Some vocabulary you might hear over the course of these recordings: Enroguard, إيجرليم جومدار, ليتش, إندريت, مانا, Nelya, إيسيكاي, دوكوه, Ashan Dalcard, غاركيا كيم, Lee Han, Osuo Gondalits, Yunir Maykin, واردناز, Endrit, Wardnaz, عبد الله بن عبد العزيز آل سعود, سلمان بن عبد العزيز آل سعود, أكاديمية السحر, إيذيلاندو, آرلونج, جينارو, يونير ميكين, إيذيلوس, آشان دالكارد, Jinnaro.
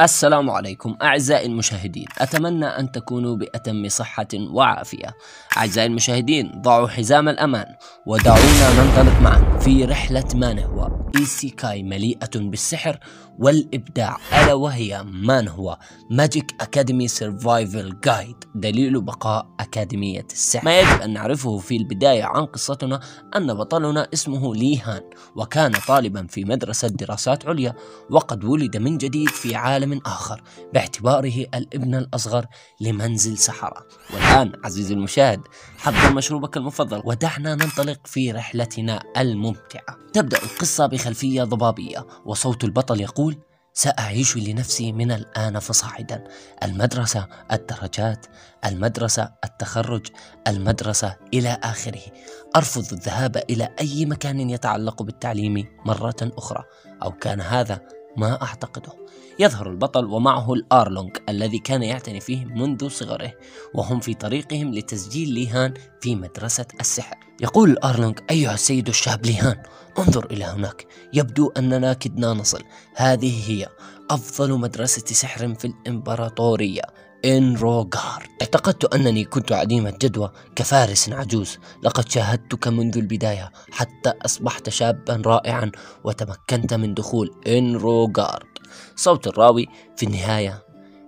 السلام عليكم أعزائي المشاهدين، أتمنى أن تكونوا بأتم صحة وعافية. أعزائي المشاهدين، ضعوا حزام الأمان ودعونا ننطلق معا في رحلة ما نهوى إيسيكاي مليئة بالسحر والإبداع، ألا وهي ما نهوى ماجيك أكاديمي سيرفايفل جايد، دليل بقاء أكاديمية السحر. ما يجب أن نعرفه في البداية عن قصتنا أن بطلنا اسمه لي هان، وكان طالبا في مدرسة دراسات عليا، وقد ولد من جديد في عالم من آخر باعتباره الابن الأصغر لمنزل سحرة. والآن عزيزي المشاهد، حضر مشروبك المفضل ودعنا ننطلق في رحلتنا الممتعة. تبدأ القصة بخلفية ضبابية وصوت البطل يقول: سأعيش لنفسي من الآن فصاعدا، المدرسة، الدرجات، المدرسة، التخرج، المدرسة، إلى آخره. أرفض الذهاب إلى أي مكان يتعلق بالتعليم مرة أخرى، أو كان هذا ما أعتقده. يظهر البطل ومعه الآرلونج الذي كان يعتني فيه منذ صغره، وهم في طريقهم لتسجيل لي هان في مدرسة السحر. يقول الآرلونج: أيها السيد الشاب لي هان، انظر إلى هناك، يبدو أننا كدنا نصل. هذه هي أفضل مدرسة سحر في الإمبراطورية، إنروغارد. اعتقدت أنني كنت عديم الجدوى كفارس عجوز، لقد شاهدتك منذ البداية حتى أصبحت شابا رائعا وتمكنت من دخول إنروغارد. صوت الراوي: في النهاية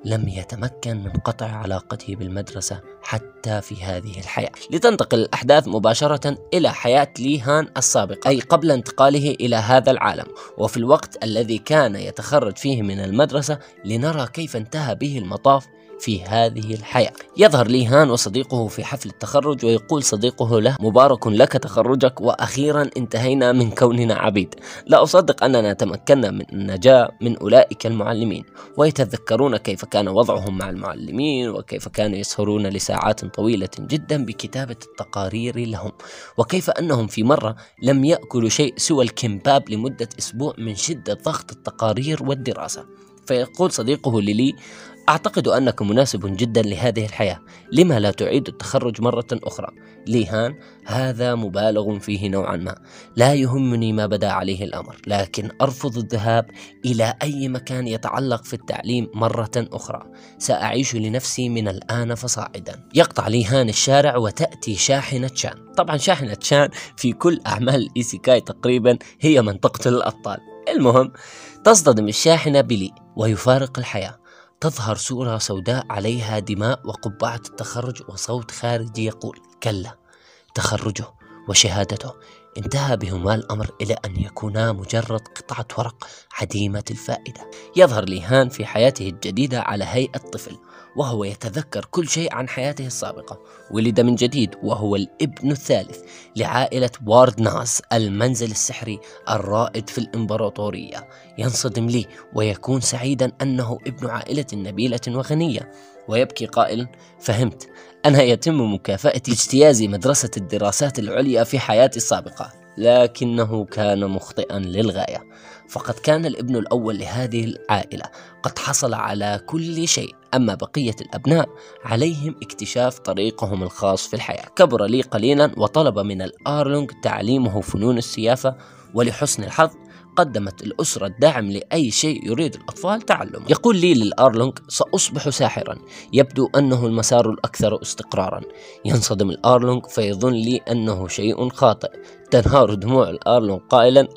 لم يتمكن من قطع علاقته بالمدرسة حتى في هذه الحياة. لتنتقل الأحداث مباشرة إلى حياة لي هان السابقة، أي قبل انتقاله إلى هذا العالم، وفي الوقت الذي كان يتخرج فيه من المدرسة، لنرى كيف انتهى به المطاف في هذه الحياة. يظهر لي هان وصديقه في حفل التخرج، ويقول صديقه له: مبارك لك تخرجك، وأخيرا انتهينا من كوننا عبيد، لا أصدق أننا تمكنا من النجاة من أولئك المعلمين. ويتذكرون كيف كان وضعهم مع المعلمين، وكيف كانوا يسهرون لساعات طويلة جدا بكتابة التقارير لهم، وكيف أنهم في مرة لم يأكلوا شيء سوى الكمباب لمدة أسبوع من شدة ضغط التقارير والدراسة. فيقول صديقه للي: أعتقد أنك مناسب جدا لهذه الحياة، لما لا تعيد التخرج مرة أخرى؟ لي هان: هذا مبالغ فيه نوعا ما، لا يهمني ما بدا عليه الأمر، لكن أرفض الذهاب إلى أي مكان يتعلق في التعليم مرة أخرى. سأعيش لنفسي من الآن فصاعدا. يقطع لي هان الشارع وتأتي شاحنة شان. طبعا شاحنة شان في كل أعمال الإيسيكاي تقريبا هي من تقتل الأبطال. المهم، تصطدم الشاحنة بلي ويفارق الحياة. تظهر صورة سوداء عليها دماء وقبعة التخرج، وصوت خارجي يقول: كلا، تخرجه وشهادته انتهى بهما الأمر إلى أن يكونا مجرد قطعة ورق عديمة الفائدة. يظهر لي هان في حياته الجديدة على هيئة طفل، وهو يتذكر كل شيء عن حياته السابقة. ولد من جديد، وهو الابن الثالث لعائلة واردناز، المنزل السحري الرائد في الإمبراطورية. ينصدم لي ويكون سعيدا أنه ابن عائلة نبيلة وغنية، ويبكي قائلا: فهمت، أنا يتم مكافأتي باجتياز مدرسة الدراسات العليا في حياتي السابقة. لكنه كان مخطئا للغاية، فقد كان الابن الأول لهذه العائلة قد حصل على كل شيء، أما بقية الأبناء عليهم اكتشاف طريقهم الخاص في الحياة. كبر لي قليلا وطلب من الآرلونج تعليمه فنون السيافة، ولحسن الحظ قدمت الأسرة الدعم لأي شيء يريد الأطفال تعلمه. يقول لي للآرلونج: سأصبح ساحرا، يبدو أنه المسار الأكثر استقرارا. ينصدم الآرلونج فيظن لي أنه شيء خاطئ. تنهار دموع الآرلونج قائلا: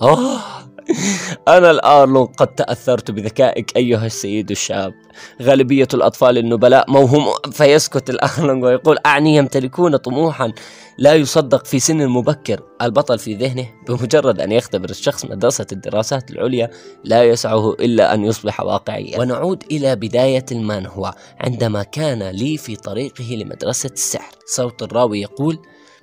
أنا الآرلونج قد تأثرت بذكائك أيها السيد الشاب، غالبية الأطفال النبلاء موهوم. فيسكت الآرلونج ويقول: أعني يمتلكون طموحا لا يصدق في سن مبكر. البطل في ذهنه بمجرد أن يختبر الشخص مدرسة الدراسات العليا لا يسعه إلا أن يصبح واقعيا. ونعود إلى بداية المانهوا عندما كان لي في طريقه لمدرسة السحر. صوت الراوي يقول: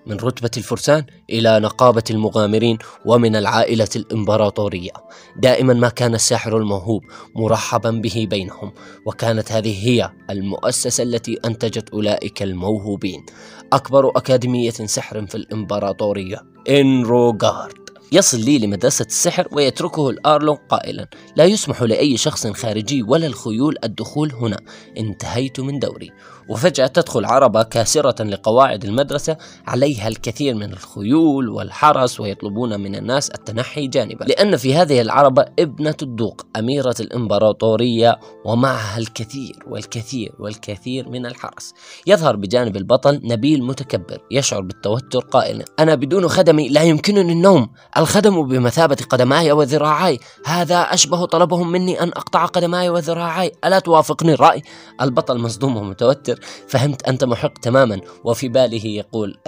من رتبة الفرسان إلى نقابة المغامرين، ومن العائلة الإمبراطورية. دائما ما كان الساحر الموهوب مرحبا به بينهم، وكانت هذه هي المؤسسة التي أنتجت أولئك الموهوبين، أكبر أكاديمية سحر في الإمبراطورية، إنروغارد. يصل لي لمدرسة السحر ويتركه الأرلو قائلا: لا يسمح لأي شخص خارجي ولا الخيول الدخول هنا، انتهيت من دوري. وفجأة تدخل عربة كاسرة لقواعد المدرسة، عليها الكثير من الخيول والحرس ويطلبون من الناس التنحي جانبا، لأن في هذه العربة ابنة الدوق أميرة الإمبراطورية ومعها الكثير والكثير والكثير من الحرس. يظهر بجانب البطل نبيل متكبر يشعر بالتوتر قائلا: أنا بدون خدمي لا يمكنني النوم، الخدم بمثابة قدماي وذراعاي، هذا أشبه طلبهم مني أن أقطع قدماي وذراعاي، ألا توافقني الرأي؟ البطل مصدوم ومتوتر: فهمت، أنت محق تماما. وفي باله يقول: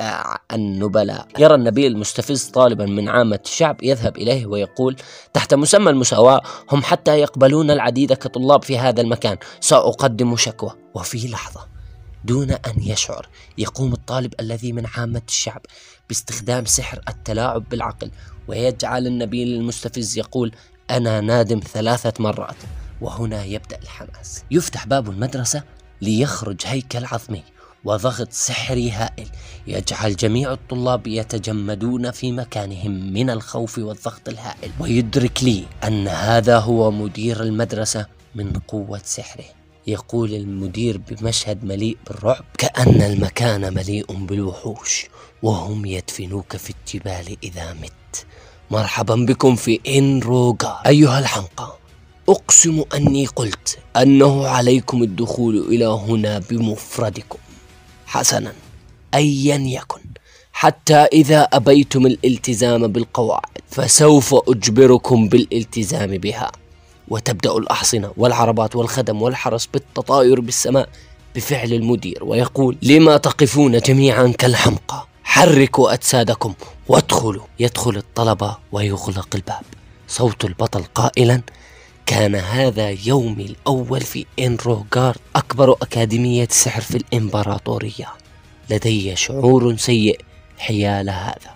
النبلاء. يرى النبيل مستفز طالبا من عامة الشعب يذهب إليه ويقول: تحت مسمى المساواة هم حتى يقبلون العديد كطلاب في هذا المكان، سأقدم شكوى. وفي لحظة دون أن يشعر يقوم الطالب الذي من عامة الشعب باستخدام سحر التلاعب بالعقل، ويجعل النبيل المستفز يقول: أنا نادم 3 مرات. وهنا يبدأ الحماس، يفتح باب المدرسة ليخرج هيكل عظمي وضغط سحري هائل يجعل جميع الطلاب يتجمدون في مكانهم من الخوف والضغط الهائل، ويدرك لي أن هذا هو مدير المدرسة من قوة سحره. يقول المدير بمشهد مليء بالرعب: كأن المكان مليء بالوحوش وهم يدفنوك في الجبال إذا مت. مرحبا بكم في إنروغارد. أيها الحمقى، أقسم أني قلت أنه عليكم الدخول إلى هنا بمفردكم. حسنا، أيا يكن، حتى إذا أبيتم الالتزام بالقواعد فسوف أجبركم بالالتزام بها. وتبدأ الأحصنة والعربات والخدم والحرس بالتطاير بالسماء بفعل المدير، ويقول: لما تقفون جميعا كالحمقى؟ حركوا أجسادكم وادخلوا. يدخل الطلبة ويغلق الباب، صوت البطل قائلا: كان هذا يومي الأول في إنروغارد، أكبر أكاديمية سحر في الإمبراطورية. لدي شعور سيء حيال هذا.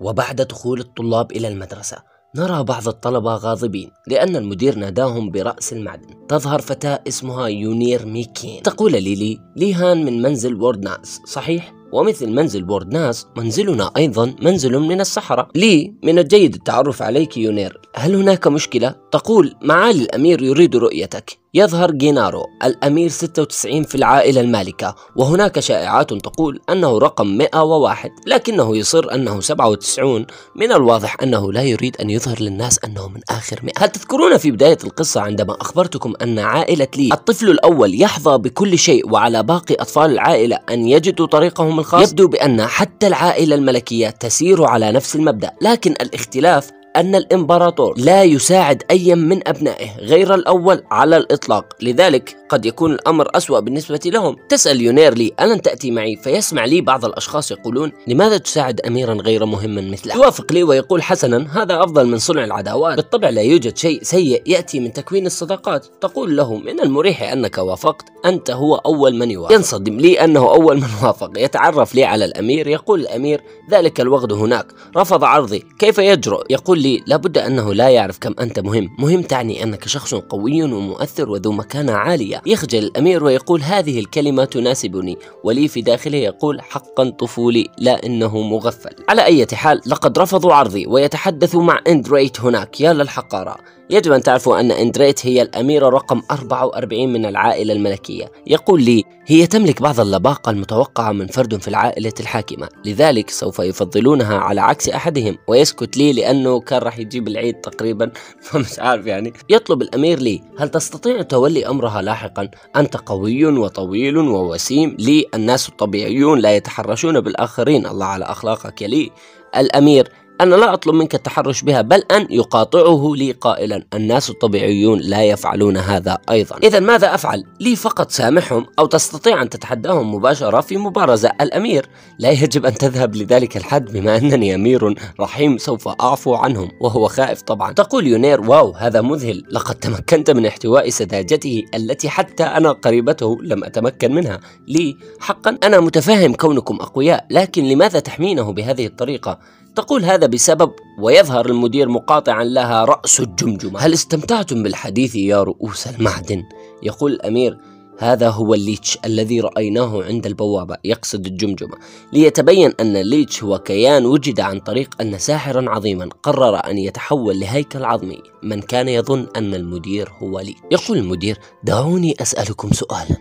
وبعد دخول الطلاب إلى المدرسة نرى بعض الطلبة غاضبين لأن المدير ناداهم برأس المعدن. تظهر فتاة اسمها يونير ميكين، تقول لي هان من منزل وردناز، صحيح؟ ومثل منزل وردناز منزلنا أيضا منزل من الصحراء، لي من الجيد التعرف عليك يونير، هل هناك مشكلة؟ تقول: معالي الأمير يريد رؤيتك. يظهر جينارو الأمير 96 في العائلة المالكة، وهناك شائعات تقول أنه رقم 101 لكنه يصر أنه 97، من الواضح أنه لا يريد أن يظهر للناس أنه من آخر 100. هل تذكرون في بداية القصة عندما أخبرتكم أن عائلة لي الطفل الأول يحظى بكل شيء وعلى باقي أطفال العائلة أن يجدوا طريقهم الخاص؟ يبدو بأن حتى العائلة الملكية تسير على نفس المبدأ، لكن الاختلاف أن الإمبراطور لا يساعد أي من أبنائه غير الأول على الإطلاق، لذلك قد يكون الأمر أسوأ بالنسبة لهم. تسأل يونير لي: ألن تأتي معي؟ فيسمع لي بعض الأشخاص يقولون: لماذا تساعد أميرا غير مهما مثله؟ يوافق لي ويقول: حسنا، هذا أفضل من صنع العداوات، بالطبع لا يوجد شيء سيء يأتي من تكوين الصداقات. تقول له: من المريح أنك وافقت، أنت هو أول من يوافق. ينصدم لي أنه أول من وافق. يتعرف لي على الأمير، يقول الأمير: ذلك الوغد هناك رفض عرضي، كيف يجرؤ؟ يقول لي: لابد أنه لا يعرف كم أنت مهم تعني أنك شخص قوي ومؤثر وذو مكانة عالية. يخجل الأمير ويقول: هذه الكلمة تناسبني، ولي في داخله يقول: حقا طفولي، لا إنه مغفل. على أي حال لقد رفضوا عرضي، ويتحدث مع إندريت هناك. يا للحقارة، يجب أن تعرفوا أن إندريت هي الأميرة رقم 44 من العائلة الملكية. يقول لي: هي تملك بعض اللباقة المتوقعة من فرد في العائلة الحاكمة، لذلك سوف يفضلونها على عكس أحدهم. ويسكت لي لأنه كان راح يجيب العيد تقريبا، فمش عارف يعني. يطلب الأمير لي: هل تستطيع تولي أمرها لاحقا؟ أنت قوي وطويل ووسيم. لي: الناس الطبيعيون لا يتحرشون بالآخرين، الله على أخلاقك يا لي. الأمير: أنا لا أطلب منك التحرش بها، بل أن يقاطعه لي قائلا: الناس الطبيعيون لا يفعلون هذا أيضا. إذا ماذا أفعل؟ لي: فقط سامحهم أو تستطيع أن تتحداهم مباشرة في مبارزة. الأمير: لا يجب أن تذهب لذلك الحد، بما أنني أمير رحيم سوف أعفو عنهم. وهو خائف طبعا. تقول يونير: واو، هذا مذهل، لقد تمكنت من احتواء سذاجته التي حتى أنا قريبته لم أتمكن منها. لي: حقا أنا متفهم كونكم أقوياء، لكن لماذا تحمينه بهذه الطريقة؟ تقول: هذا بسبب. ويظهر المدير مقاطعا لها رأس الجمجمة. هل استمتعتم بالحديث يا رؤوس المعدن؟ يقول الأمير: هذا هو الليتش الذي رأيناه عند البوابة، يقصد الجمجمة، ليتبين أن الليتش هو كيان وجد عن طريق أن ساحرا عظيما قرر أن يتحول لهيكل عظمي. من كان يظن أن المدير هو لي. يقول المدير: دعوني أسألكم سؤالا،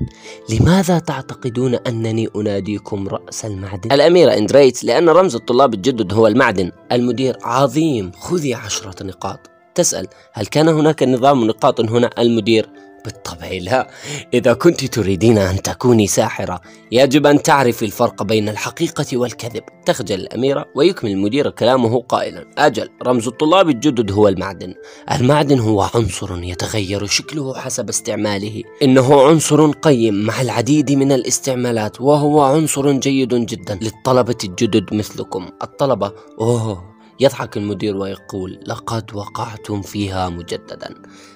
لماذا تعتقدون أنني أناديكم رأس المعدن؟ الأميرة: اندريت، لأن رمز الطلاب الجدد هو المعدن. المدير: عظيم، خذي 10 نقاط. تسأل: هل كان هناك نظام نقاط هنا؟ المدير: بالطبع لا، إذا كنت تريدين أن تكوني ساحرة يجب أن تعرفي الفرق بين الحقيقة والكذب. تخجل الأميرة ويكمل المدير كلامه قائلا: أجل، رمز الطلاب الجدد هو المعدن. المعدن هو عنصر يتغير شكله حسب استعماله، إنه عنصر قيم مع العديد من الاستعمالات، وهو عنصر جيد جدا للطلبة الجدد مثلكم. الطلبة: أوه. يضحك المدير ويقول: لقد وقعتم فيها مجددا.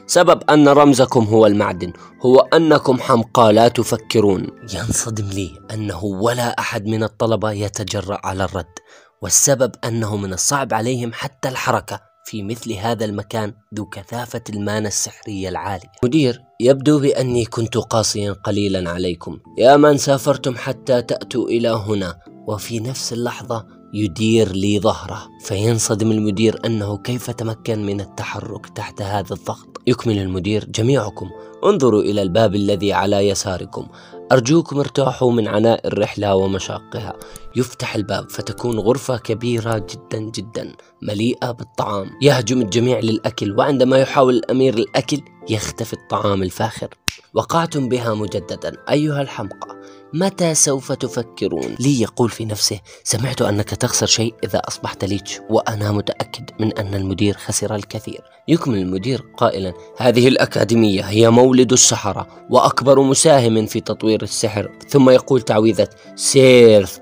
سبب أن رمزكم هو المعدن هو أنكم حمقى لا تفكرون. ينصدم لي أنه ولا أحد من الطلبة يتجرأ على الرد، والسبب أنه من الصعب عليهم حتى الحركة في مثل هذا المكان ذو كثافة المانة السحرية العالية. مدير: يبدو بأني كنت قاسيا قليلا عليكم يا من سافرتم حتى تأتوا إلى هنا. وفي نفس اللحظة يدير لي ظهره، فينصدم المدير أنه كيف تمكن من التحرك تحت هذا الضغط. يكمل المدير: جميعكم انظروا إلى الباب الذي على يساركم، أرجوكم ارتاحوا من عناء الرحلة ومشاقها. يفتح الباب فتكون غرفة كبيرة جدا جدا مليئة بالطعام. يهجم الجميع للأكل، وعندما يحاول الأمير الأكل يختفي الطعام الفاخر. وقعتم بها مجددا أيها الحمقى، متى سوف تفكرون؟ لي يقول في نفسه: سمعت أنك تخسر شيء إذا أصبحت ليتش، وأنا متأكد من أن المدير خسر الكثير. يكمل المدير قائلا: هذه الأكاديمية هي مولد السحرة وأكبر مساهم في تطوير السحر. ثم يقول تعويذة سيرث،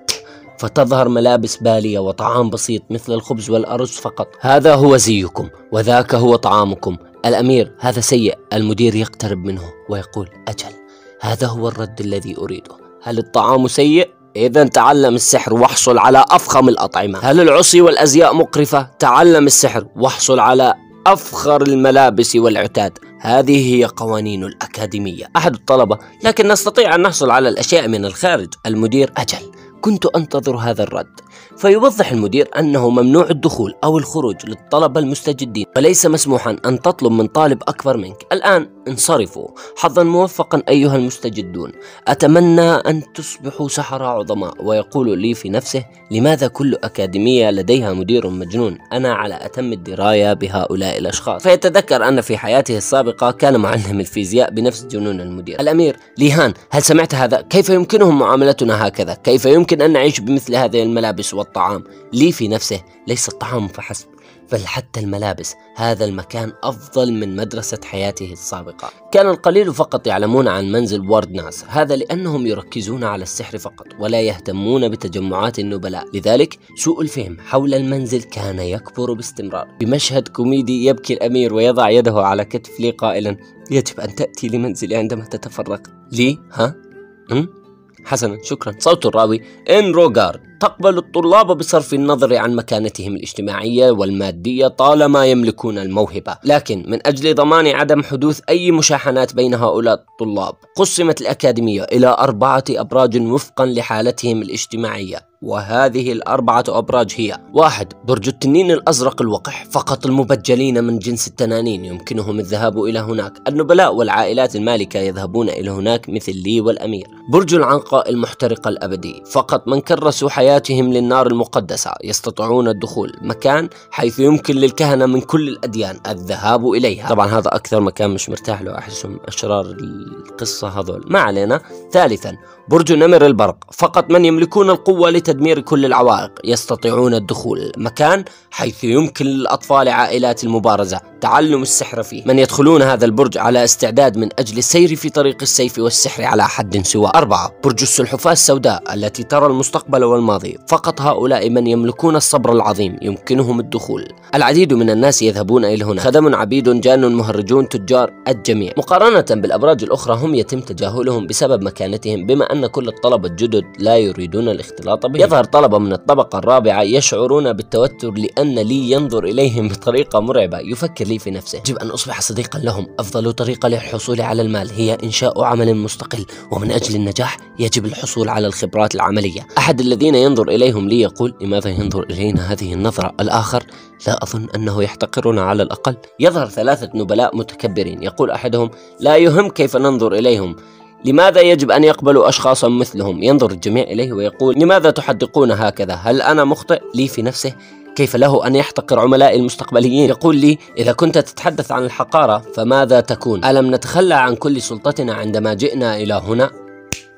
فتظهر ملابس بالية وطعام بسيط مثل الخبز والأرز فقط. هذا هو زيكم وذاك هو طعامكم. الأمير: هذا سيء. المدير يقترب منه ويقول: أجل، هذا هو الرد الذي أريده. هل الطعام سيء؟ إذا تعلم السحر واحصل على أفخم الأطعمة. هل العصي والأزياء مقرفة؟ تعلم السحر واحصل على أفخر الملابس والعتاد. هذه هي قوانين الأكاديمية. أحد الطلبة: لكن نستطيع أن نحصل على الأشياء من الخارج. المدير: أجل، كنت أنتظر هذا الرد. فيوضح المدير أنه ممنوع الدخول أو الخروج للطلبة المستجدين، وليس مسموحا أن تطلب من طالب أكبر منك. الآن انصرفوا، حظا موفقا أيها المستجدون، أتمنى أن تصبحوا سحرة عظماء. ويقول لي في نفسه: لماذا كل أكاديمية لديها مدير مجنون؟ أنا على أتم الدراية بهؤلاء الأشخاص. فيتذكر أن في حياته السابقة كان معلم الفيزياء بنفس جنون المدير. الأمير: لي هان، هل سمعت هذا؟ كيف يمكنهم معاملتنا هكذا؟ كيف يمكن أن نعيش بمثل هذه الملابس والطعام؟ لي في نفسه: ليس الطعام فحسب، بل حتى الملابس. هذا المكان أفضل من مدرسة حياته السابقة. كان القليل فقط يعلمون عن منزل واردناز، هذا لأنهم يركزون على السحر فقط ولا يهتمون بتجمعات النبلاء، لذلك سوء الفهم حول المنزل كان يكبر باستمرار. بمشهد كوميدي يبكي الأمير ويضع يده على كتف لي قائلا: يجب أن تأتي لمنزلي عندما تتفرق. لي: ها؟ حسنا، شكرا. صوت الراوي: إنروغارد، تقبل الطلاب بصرف النظر عن مكانتهم الاجتماعية والمادية طالما يملكون الموهبة، لكن من أجل ضمان عدم حدوث أي مشاحنات بين هؤلاء الطلاب قسمت الأكاديمية إلى 4 أبراج وفقا لحالتهم الاجتماعية، وهذه 4 أبراج هي: 1. برج التنين الأزرق الوقح، فقط المبجلين من جنس التنانين يمكنهم الذهاب إلى هناك، النبلاء والعائلات المالكة يذهبون إلى هناك مثل لي والأمير. برج العنقاء المحترقة الأبدي، فقط من كرسوا حياتهم للنار المقدسة يستطيعون الدخول، مكان حيث يمكن للكهنة من كل الأديان الذهاب إليها. طبعا هذا أكثر مكان مش مرتاح له أحسهم أشرار القصة هذول، ما علينا. 3. برج نمر البرق، فقط من يملكون القوة تدمير كل العوائق يستطيعون الدخول، مكان حيث يمكن للأطفال عائلات المبارزة تعلم السحر فيه، من يدخلون هذا البرج على استعداد من أجل السير في طريق السيف والسحر على حد سواء. 4. برج السلحفاة السوداء التي ترى المستقبل والماضي، الماضي، فقط هؤلاء من يملكون الصبر العظيم يمكنهم الدخول. العديد من الناس يذهبون إلى هنا، خدم، عبيد، جان، مهرجون، تجار، الجميع. مقارنة بالأبراج الأخرى هم يتم تجاهلهم بسبب مكانتهم، بما أن كل الطلبة الجدد لا يريدون الاختلاط بهم. يظهر طلبة من الطبقة الرابعة يشعرون بالتوتر لأن لي ينظر إليهم بطريقة مرعبة. يفكر لي في نفسه، يجب أن أصبح صديقا لهم. أفضل طريقة للحصول على المال هي إنشاء عمل مستقل، ومن أجل النجاح يجب الحصول على الخبرات العملية. أحد الذين ينظر إليهم لي يقول، لماذا ينظر إلينا هذه النظرة؟ الآخر، لا أظن أنه يحتقرنا على الأقل. يظهر ثلاثة نبلاء متكبرين، يقول أحدهم، لا يهم كيف ننظر إليهم، لماذا يجب أن يقبلوا أشخاصا مثلهم؟ ينظر الجميع إليه ويقول، لماذا تحدقون هكذا؟ هل أنا مخطئ؟ لي في نفسه، كيف له أن يحتقر عملائي المستقبليين؟ يقول لي، إذا كنت تتحدث عن الحقارة فماذا تكون؟ ألم نتخلى عن كل سلطتنا عندما جئنا إلى هنا؟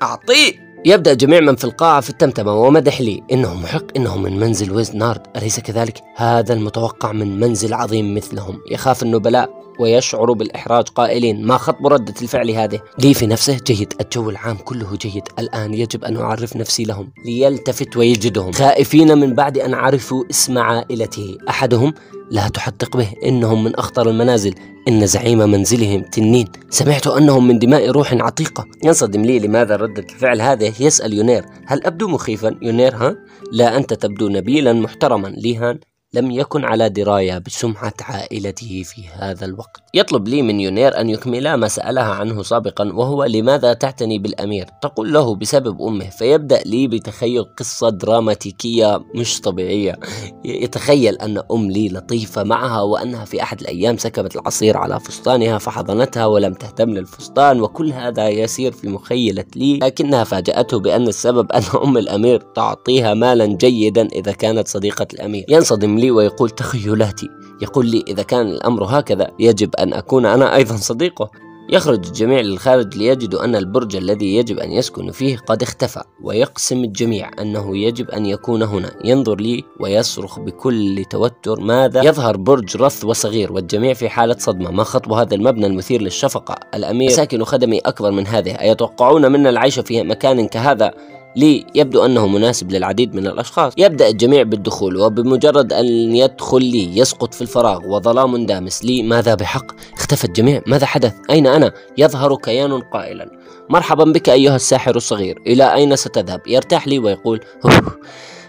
أعطيه! يبدأ جميع من في القاعة في التمتمة ومدح لي، إنه محق، إنه من منزل ويزنارد، أليس كذلك؟ هذا المتوقع من منزل عظيم مثلهم. يخاف النبلاء ويشعر بالإحراج قائلين، ما خط ردة الفعل هذه؟ لي في نفسه، جيد، الجو العام كله جيد، الآن يجب أن أعرف نفسي لهم. ليلتفت ويجدهم خائفين من بعد أن عرفوا اسم عائلته. أحدهم، لا تحدق به، إنهم من أخطر المنازل، إن زعيم منزلهم تنين، سمعت أنهم من دماء روح عتيقة. ينصدم لي، لماذا ردة الفعل هذه؟ يسأل يونير، هل أبدو مخيفا يونير؟ ها؟ لا، أنت تبدو نبيلا محترما. لي هان لم يكن على دراية بسمعة عائلته في هذا الوقت. يطلب لي من يونير أن يكملا ما سألها عنه سابقا، وهو لماذا تعتني بالأمير؟ تقول له بسبب أمه، فيبدأ لي بتخيل قصة دراماتيكية مش طبيعية. يتخيل أن أم لي لطيفة معها، وأنها في أحد الأيام سكبت العصير على فستانها فحضنتها ولم تهتم للفستان، وكل هذا يسير في مخيلة لي، لكنها فاجأته بأن السبب أن أم الأمير تعطيها مالا جيدا إذا كانت صديقة الأمير. ينصدم لي ويقول، تخيلاتي. يقول لي، إذا كان الأمر هكذا يجب أن أكون أنا أيضا صديقه. يخرج الجميع للخارج ليجدوا أن البرج الذي يجب أن يسكن فيه قد اختفى، ويقسم الجميع أنه يجب أن يكون هنا. ينظر لي ويصرخ بكل توتر، ماذا؟ يظهر برج رث وصغير، والجميع في حالة صدمة، ما خطب هذا المبنى المثير للشفقة؟ الأمير ساكن خدمي أكبر من هذه، أيتوقعون منا العيش في مكان كهذا؟ لي يبدو أنه مناسب للعديد من الأشخاص. يبدأ الجميع بالدخول، وبمجرد أن يدخل لي يسقط في الفراغ وظلام دامس. لي، ماذا بحق؟ اختفى الجميع، ماذا حدث؟ أين أنا؟ يظهر كيان قائلا، مرحبا بك أيها الساحر الصغير، إلى أين ستذهب؟ يرتاح لي ويقول،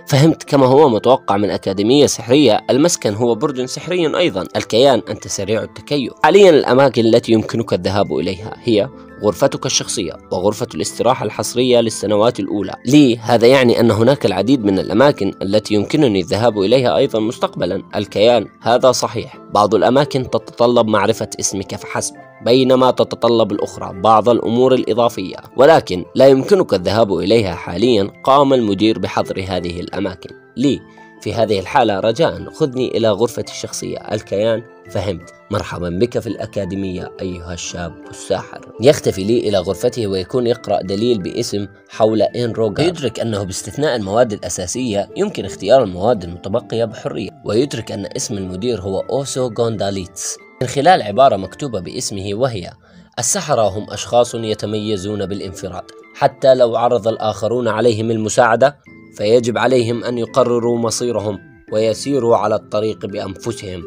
فهمت. كما هو متوقع من أكاديمية سحرية، المسكن هو برج سحري أيضا. الكيان، أنت سريع التكيف. حاليا الأماكن التي يمكنك الذهاب إليها هي غرفتك الشخصية وغرفة الاستراحة الحصرية للسنوات الأولى. لي، هذا يعني أن هناك العديد من الأماكن التي يمكنني الذهاب إليها أيضا مستقبلا. الكيان، هذا صحيح، بعض الأماكن تتطلب معرفة اسمك فحسب، بينما تتطلب الأخرى بعض الأمور الإضافية، ولكن لا يمكنك الذهاب إليها حاليا، قام المدير بحظر هذه الأماكن. لي، في هذه الحالة رجاء خذني إلى غرفتي الشخصية. الكيان، فهمت، مرحبا بك في الأكاديمية أيها الشاب الساحر. يختفي لي إلى غرفته ويكون يقرأ دليل باسم حول إنروغارد. يدرك أنه باستثناء المواد الأساسية يمكن اختيار المواد المتبقية بحرية، ويدرك أن اسم المدير هو أوسو غونداليتس من خلال عبارة مكتوبة باسمه، وهي السحرة هم أشخاص يتميزون بالانفراد، حتى لو عرض الآخرون عليهم المساعدة فيجب عليهم أن يقرروا مصيرهم ويسيروا على الطريق بأنفسهم.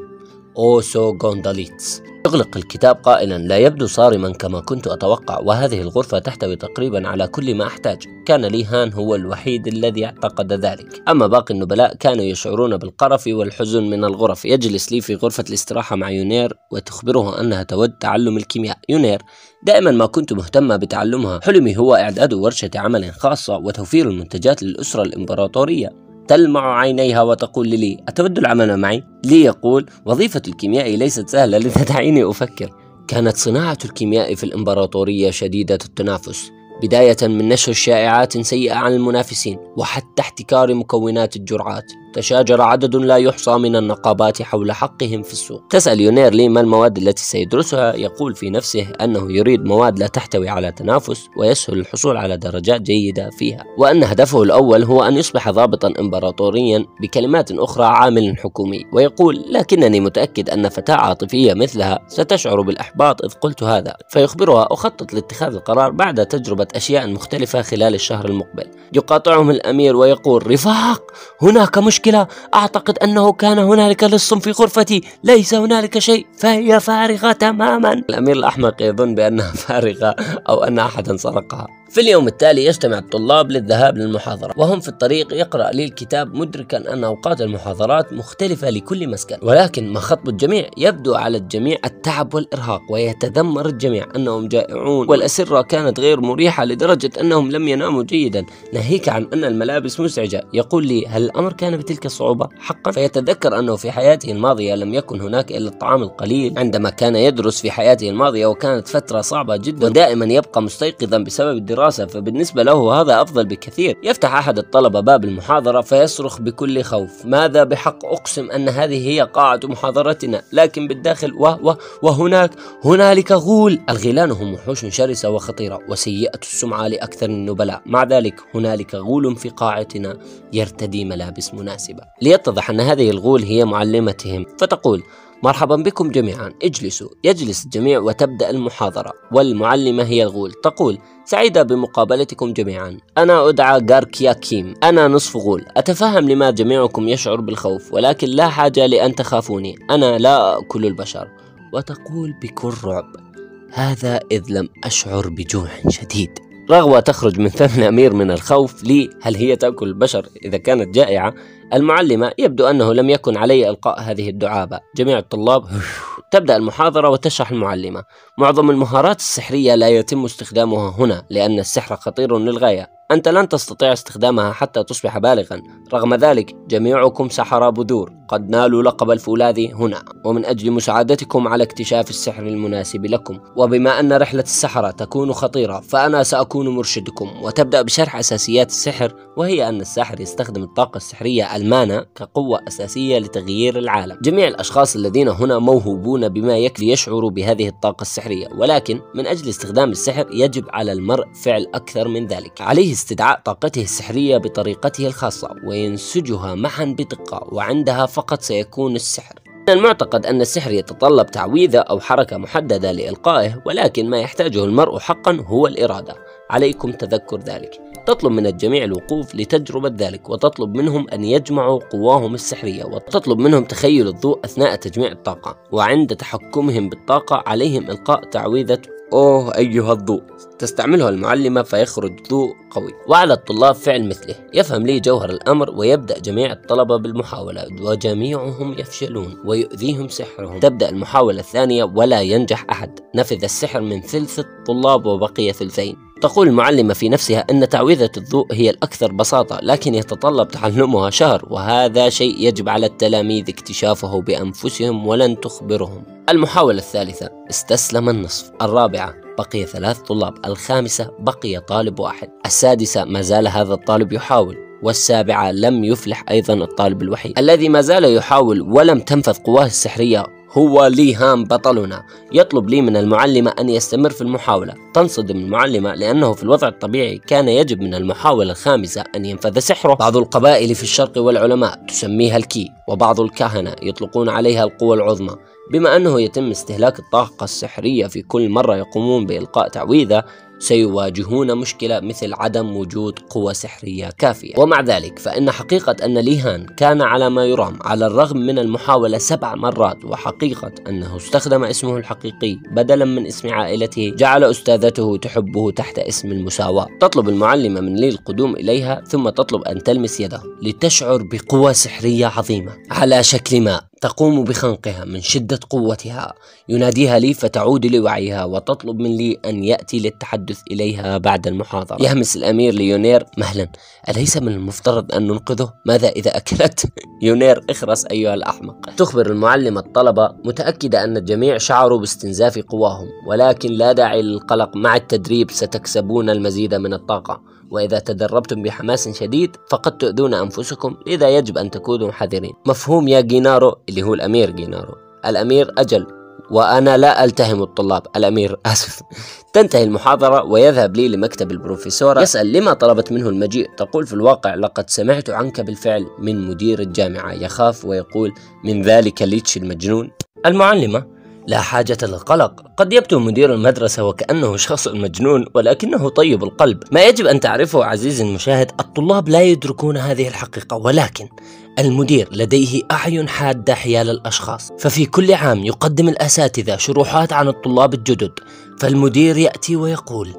أوسو غونداليتس. يغلق الكتاب قائلا، لا يبدو صارما كما كنت أتوقع، وهذه الغرفة تحتوي تقريبا على كل ما أحتاج. كان لي هان هو الوحيد الذي اعتقد ذلك، أما باقي النبلاء كانوا يشعرون بالقرف والحزن من الغرف. يجلس لي في غرفة الاستراحة مع يونير وتخبره أنها تود تعلم الكيمياء. يونير، دائما ما كنت مهتمة بتعلمها، حلمي هو إعداد ورشة عمل خاصة وتوفير المنتجات للأسرة الإمبراطورية. تلمع عينيها وتقول لي، أتود العمل معي؟ لي يقول، وظيفة الكيميائي ليست سهلة لذا دعيني أفكر. كانت صناعة الكيمياء في الإمبراطورية شديدة التنافس، بداية من نشر شائعات سيئة عن المنافسين وحتى احتكار مكونات الجرعات، تشاجر عدد لا يحصى من النقابات حول حقهم في السوق. تسأل يونير لي ما المواد التي سيدرسها؟ يقول في نفسه أنه يريد مواد لا تحتوي على تنافس ويسهل الحصول على درجات جيدة فيها، وأن هدفه الأول هو أن يصبح ضابطا إمبراطوريا، بكلمات أخرى عامل حكومي. ويقول: لكنني متأكد أن فتاة عاطفية مثلها ستشعر بالإحباط إذ قلت هذا. فيخبرها: أخطط لاتخاذ القرار بعد تجربة أشياء مختلفة خلال الشهر المقبل. يقاطعهم الأمير ويقول: رفاق، هناك مشكلة، أعتقد أنه كان هنالك لص في غرفتي، ليس هنالك شيء، فهي فارغة تماما. الأمير الأحمق يظن بأنها فارغة أو أن أحدا سرقها. في اليوم التالي يجتمع الطلاب للذهاب للمحاضرة، وهم في الطريق يقرأ لي الكتاب مدركا أن أوقات المحاضرات مختلفة لكل مسكن، ولكن ما خطب الجميع؟ يبدو على الجميع التعب والإرهاق، ويتذمر الجميع أنهم جائعون، والأسرة كانت غير مريحة لدرجة أنهم لم يناموا جيدا، ناهيك عن أن الملابس مزعجة. يقول لي: هل الأمر كان بتلك الصعوبة حقا؟ فيتذكر أنه في حياته الماضية لم يكن هناك إلا الطعام القليل عندما كان يدرس في حياته الماضية، وكانت فترة صعبة جدا، ودائما يبقى مستيقظا بسبب الدراسة، فبالنسبة له هذا أفضل بكثير. يفتح أحد الطلبة باب المحاضرة فيصرخ بكل خوف: ماذا بحق أقسم أن هذه هي قاعة محاضرتنا، لكن بالداخل وهنالك غول. الغيلان هم وحوش شرسة وخطيرة وسيئة السمعة لأكثر النبلاء، مع ذلك هنالك غول في قاعتنا يرتدي ملابس مناسبة. ليتضح أن هذه الغول هي معلمتهم، فتقول: مرحبا بكم جميعا، اجلسوا. يجلس الجميع وتبدأ المحاضرة، والمعلمة هي الغول تقول: سعيدة بمقابلتكم جميعا، أنا أدعى غاركيا كيم، أنا نصف غول، أتفهم لما جميعكم يشعر بالخوف، ولكن لا حاجة لأن تخافوني، أنا لا أكل البشر. وتقول بكل رعب: هذا إذ لم أشعر بجوع شديد. رغوة تخرج من فم الأمير من الخوف. لي: هل هي تأكل البشر إذا كانت جائعة؟ المعلمة: يبدو أنه لم يكن علي إلقاء هذه الدعابة. جميع الطلاب. تبدأ المحاضرة وتشرح المعلمة: معظم المهارات السحرية لا يتم استخدامها هنا لأن السحر خطير للغاية، أنت لن تستطيع استخدامها حتى تصبح بالغا، رغم ذلك جميعكم سحر بذور قد نالوا لقب الفولاذي هنا، ومن أجل مساعدتكم على اكتشاف السحر المناسب لكم، وبما أن رحلة السحرة تكون خطيرة فأنا سأكون مرشدكم. وتبدأ بشرح أساسيات السحر، وهي أن الساحر يستخدم الطاقة السحرية المانا كقوة أساسية لتغيير العالم. جميع الأشخاص الذين هنا موهوبون بما يكفي يشعروا بهذه الطاقة السحرية، ولكن من أجل استخدام السحر يجب على المرء فعل أكثر من ذلك. عليه استدعاء طاقته السحرية بطريقته الخاصة وينسجها معا بدقة، وعندها فقط سيكون السحر. من المعتقد أن السحر يتطلب تعويذة أو حركة محددة لإلقائه، ولكن ما يحتاجه المرء حقا هو الإرادة، عليكم تذكر ذلك. تطلب من الجميع الوقوف لتجربة ذلك، وتطلب منهم أن يجمعوا قواهم السحرية، وتطلب منهم تخيل الضوء أثناء تجميع الطاقة، وعند تحكمهم بالطاقة عليهم إلقاء تعويذة أوه أيها الضوء تستعملها المعلمة فيخرج ضوء قوي، وعلى الطلاب فعل مثله. يفهم لي جوهر الأمر ويبدأ جميع الطلبة بالمحاولة، وجميعهم يفشلون ويؤذيهم سحرهم. تبدأ المحاولة الثانية ولا ينجح أحد، نفذ السحر من ثلث الطلاب وبقي ثلثين. تقول المعلمة في نفسها أن تعويذة الضوء هي الأكثر بساطة، لكن يتطلب تعلمها شهر، وهذا شيء يجب على التلاميذ اكتشافه بأنفسهم ولن تخبرهم. المحاولة الثالثة استسلم النصف، الرابعة بقي 3 طلاب، الخامسة بقي طالب واحد، السادسة ما زال هذا الطالب يحاول، والسابعة لم يفلح أيضا الطالب الوحيد الذي ما زال يحاول ولم تنفذ قواه السحرية، هو لي هان بطلنا. يطلب لي من المعلمة أن يستمر في المحاولة، تنصدم المعلمة لأنه في الوضع الطبيعي كان يجب من المحاولة الخامسة أن ينفذ سحره. بعض القبائل في الشرق والعلماء تسميها الكي، وبعض الكهنة يطلقون عليها القوة العظمى. بما أنه يتم استهلاك الطاقة السحرية في كل مرة يقومون بإلقاء تعويذة، سيواجهون مشكلة مثل عدم وجود قوة سحرية كافية. ومع ذلك فإن حقيقة أن لي هان كان على ما يرام على الرغم من المحاولة 7 مرات، وحقيقة أنه استخدم اسمه الحقيقي بدلا من اسم عائلته، جعل أستاذته تحبه تحت اسم المساواة. تطلب المعلمة من لي القدوم إليها، ثم تطلب أن تلمس يده لتشعر بقوة سحرية عظيمة على شكل ماء، تقوم بخنقها من شدة قوتها. يناديها لي فتعود لوعيها، وتطلب من لي أن يأتي للتحدث إليها بعد المحاضرة. يهمس الأمير ليونير: مهلا، أليس من المفترض أن ننقذه؟ ماذا إذا أكلت؟ يونير: اخرس أيها الأحمق. تخبر المعلمة الطلبة متأكدة أن الجميع شعروا باستنزاف قواهم، ولكن لا داعي للقلق، مع التدريب ستكسبون المزيد من الطاقة، وإذا تدربتم بحماس شديد فقد تؤذون أنفسكم، لذا يجب أن تكونوا حذرين. مفهوم يا جينارو؟ اللي هو الأمير جينارو. الأمير أجل، وأنا لا ألتهم الطلاب، الأمير آسف. تنتهي المحاضرة ويذهب لي لمكتب البروفيسورة. يسأل لما طلبت منه المجيء، تقول في الواقع لقد سمعت عنك بالفعل من مدير الجامعة، يخاف ويقول من ذلك ليتش المجنون. المعلمة: لا حاجة للقلق، قد يبدو مدير المدرسة وكأنه شخص مجنون ولكنه طيب القلب. ما يجب أن تعرفه عزيزي المشاهد، الطلاب لا يدركون هذه الحقيقة، ولكن المدير لديه أعين حادة حيال الأشخاص، ففي كل عام يقدم الأساتذة شروحات عن الطلاب الجدد، فالمدير يأتي ويقول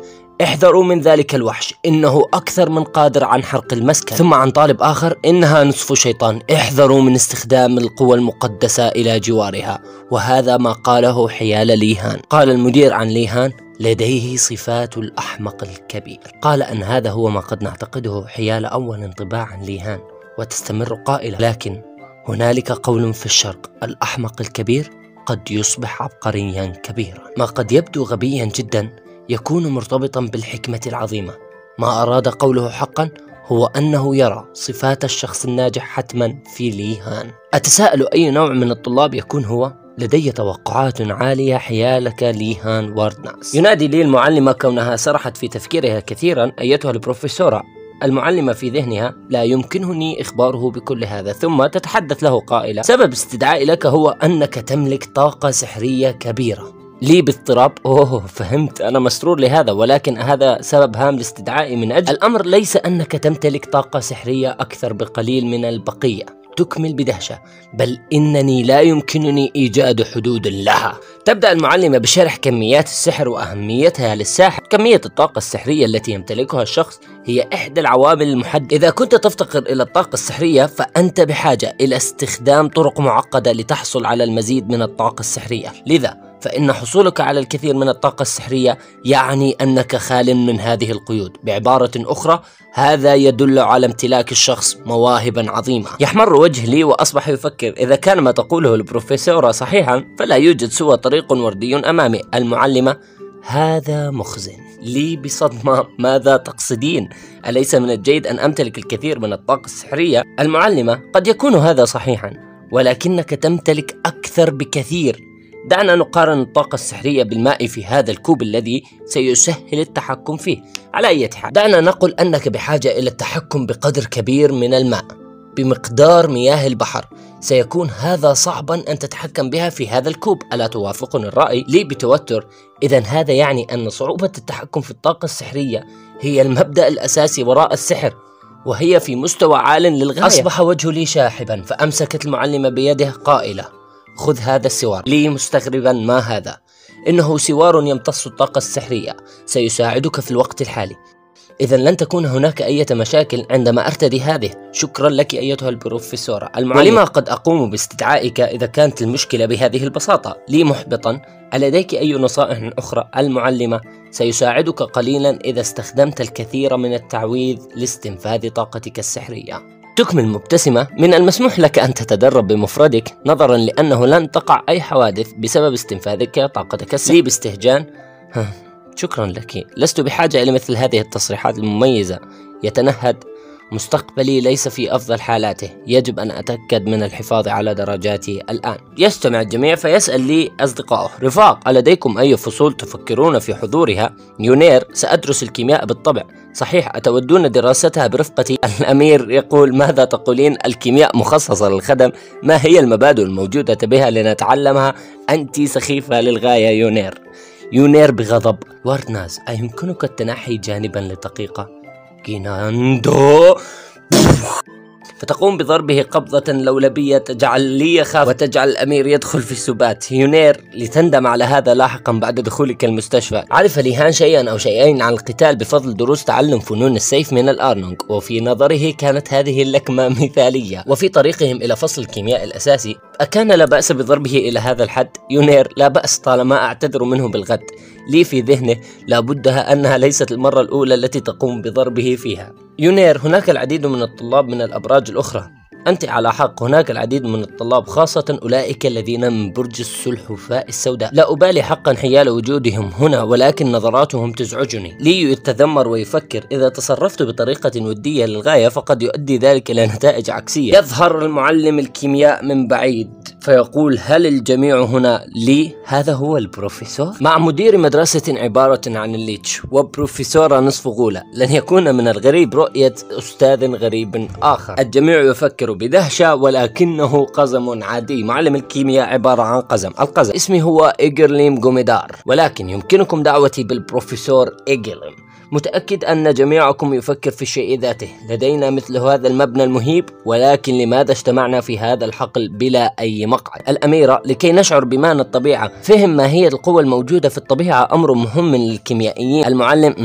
احذروا من ذلك الوحش، إنه أكثر من قادر عن حرق المسكن. ثم عن طالب آخر: إنها نصف شيطان، احذروا من استخدام القوى المقدسة إلى جوارها. وهذا ما قاله حيال لي هان. قال المدير عن لي هان: لديه صفات الأحمق الكبير. قال أن هذا هو ما قد نعتقده حيال أول انطباع عن لي هان، وتستمر قائلة: لكن هنالك قول في الشرق، الأحمق الكبير قد يصبح عبقريا كبيرا. ما قد يبدو غبيا جدا يكون مرتبطا بالحكمة العظيمة. ما أراد قوله حقا هو أنه يرى صفات الشخص الناجح حتما في لي هان. أتساءل أي نوع من الطلاب يكون هو؟ لدي توقعات عالية حيالك لي هان واردناس. ينادي لي المعلمة كونها سرحت في تفكيرها كثيرا: أيتها البروفيسورة. المعلمة في ذهنها: لا يمكنني إخباره بكل هذا. ثم تتحدث له قائلة: سبب استدعائي لك هو أنك تملك طاقة سحرية كبيرة. لي باضطراب: أوه فهمت، أنا مسرور لهذا، ولكن هذا سبب هام لاستدعائي من أجل الأمر. ليس أنك تمتلك طاقة سحرية أكثر بقليل من البقية، تكمل بدهشة، بل إنني لا يمكنني إيجاد حدود لها. تبدأ المعلمة بشرح كميات السحر وأهميتها للساحر. كمية الطاقة السحرية التي يمتلكها الشخص هي إحدى العوامل المحددة. إذا كنت تفتقر إلى الطاقة السحرية فأنت بحاجة إلى استخدام طرق معقدة لتحصل على المزيد من الطاقة السحرية، لذا فإن حصولك على الكثير من الطاقة السحرية يعني أنك خال من هذه القيود. بعبارة أخرى، هذا يدل على امتلاك الشخص مواهبا عظيمة. يحمر وجه لي وأصبح يفكر: إذا كان ما تقوله البروفيسورة صحيحا فلا يوجد سوى طريق وردي أمامي. المعلمة: هذا مخزن. لي بصدمة: ماذا تقصدين؟ أليس من الجيد أن أمتلك الكثير من الطاقة السحرية؟ المعلمة: قد يكون هذا صحيحا، ولكنك تمتلك أكثر بكثير. دعنا نقارن الطاقة السحرية بالماء في هذا الكوب الذي سيسهل التحكم فيه. على أي حال، دعنا نقل أنك بحاجة إلى التحكم بقدر كبير من الماء بمقدار مياه البحر، سيكون هذا صعبا أن تتحكم بها في هذا الكوب، ألا توافقني الرأي؟ لي بتوتر: إذا هذا يعني أن صعوبة التحكم في الطاقة السحرية هي المبدأ الأساسي وراء السحر، وهي في مستوى عال للغاية. أصبح وجه لي شاحبا، فأمسكت المعلمة بيده قائلة: خذ هذا السوار. لي مستغربا: ما هذا؟ إنه سوار يمتص الطاقة السحرية، سيساعدك في الوقت الحالي، إذا لن تكون هناك أي مشاكل عندما أرتدي هذه. شكرا لك أيتها البروفيسورة. ولما قد أقوم باستدعائك إذا كانت المشكلة بهذه البساطة؟ لي محبطا: ألديك أي نصائح أخرى؟ المعلمة: سيساعدك قليلا إذا استخدمت الكثير من التعويذ لاستنفاذ طاقتك السحرية. تكمل مبتسمة: من المسموح لك أن تتدرب بمفردك، نظرا لأنه لن تقع أي حوادث بسبب استنفاذك طاقتك السحرية. لي باستهجان: شكرا لك، لست بحاجة إلى مثل هذه التصريحات المميزة. يتنهد: مستقبلي ليس في أفضل حالاته، يجب أن أتأكد من الحفاظ على درجاتي الآن. يستمع الجميع فيسأل لي أصدقائه: رفاق، ألديكم أي فصول تفكرون في حضورها؟ يونير: سأدرس الكيمياء بالطبع. صحيح، أتودون دراستها برفقتي؟ الأمير يقول: ماذا تقولين؟ الكيمياء مخصصة للخدم، ما هي المبادئ الموجودة بها لنتعلمها؟ أنت سخيفة للغاية يونير بغضب: واردناز، أيمكنك التنحي جانبا لدقيقة؟ جيناندو، فتقوم بضربه قبضة لولبية تجعل لي يخاف وتجعل الأمير يدخل في سبات. يونير: لتندم على هذا لاحقا بعد دخولك المستشفى. عرف لي هان شيئا أو شيئين عن القتال بفضل دروس تعلم فنون السيف من الأرنونغ، وفي نظره كانت هذه اللكمة مثالية. وفي طريقهم إلى فصل الكيمياء الأساسي، أكان لا بأس بضربه إلى هذا الحد؟ يونير: لا بأس طالما أعتذر منه بالغد. لي في ذهنه: لابدها أنها ليست المرة الأولى التي تقوم بضربه فيها. يونير: هناك العديد من الطلاب من الأبراج الأخرى، أنت على حق، هناك العديد من الطلاب خاصة أولئك الذين من برج السلحفاة السوداء، لا أبالي حقا حيال وجودهم هنا، ولكن نظراتهم تزعجني. ليو يتذمر ويفكر، إذا تصرفت بطريقة ودية للغاية فقد يؤدي ذلك إلى نتائج عكسية. يظهر المعلم الكيمياء من بعيد فيقول هل الجميع هنا لي؟ هذا هو البروفيسور؟ مع مدير مدرسة عبارة عن الليتش وبروفيسورة نصف غولة، لن يكون من الغريب رؤية أستاذ غريب آخر. الجميع يفكر بدهشة ولكنه قزم عادي. معلم الكيمياء عبارة عن قزم، القزم اسمي هو إيجرليم جومدار، ولكن يمكنكم دعوتي بالبروفيسور إيجرليم. متأكد أن جميعكم يفكر في الشيء ذاته، لدينا مثل هذا المبنى المهيب، ولكن لماذا اجتمعنا في هذا الحقل بلا أي مقعد؟ الأميرة، لكي نشعر بمعنى الطبيعة، فهم ما هي القوى الموجودة في الطبيعة أمر مهم للكيميائيين. المعلم،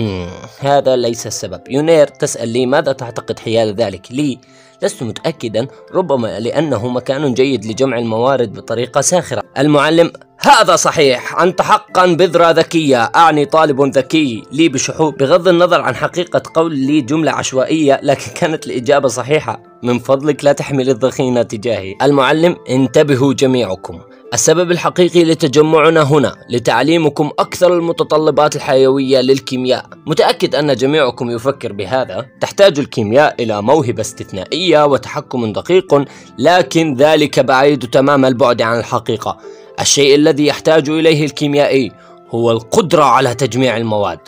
هذا ليس السبب. يونير تسأل لي ماذا تعتقد حيال ذلك؟ لي لست متأكدا، ربما لأنه مكان جيد لجمع الموارد بطريقة ساخرة. المعلم، هذا صحيح، أنت حقا بذرة ذكية، أعني طالب ذكي. لي بشحوب، بغض النظر عن حقيقة قول لي جملة عشوائية، لكن كانت الإجابة صحيحة، من فضلك لا تحمل الضخينة تجاهي. المعلم، انتبهوا جميعكم، السبب الحقيقي لتجمعنا هنا لتعليمكم أكثر المتطلبات الحيوية للكيمياء. متأكد أن جميعكم يفكر بهذا. تحتاج الكيمياء إلى موهبة استثنائية وتحكم دقيق، لكن ذلك بعيد تمام البعد عن الحقيقة. الشيء الذي يحتاج إليه الكيميائي هو القدرة على تجميع المواد.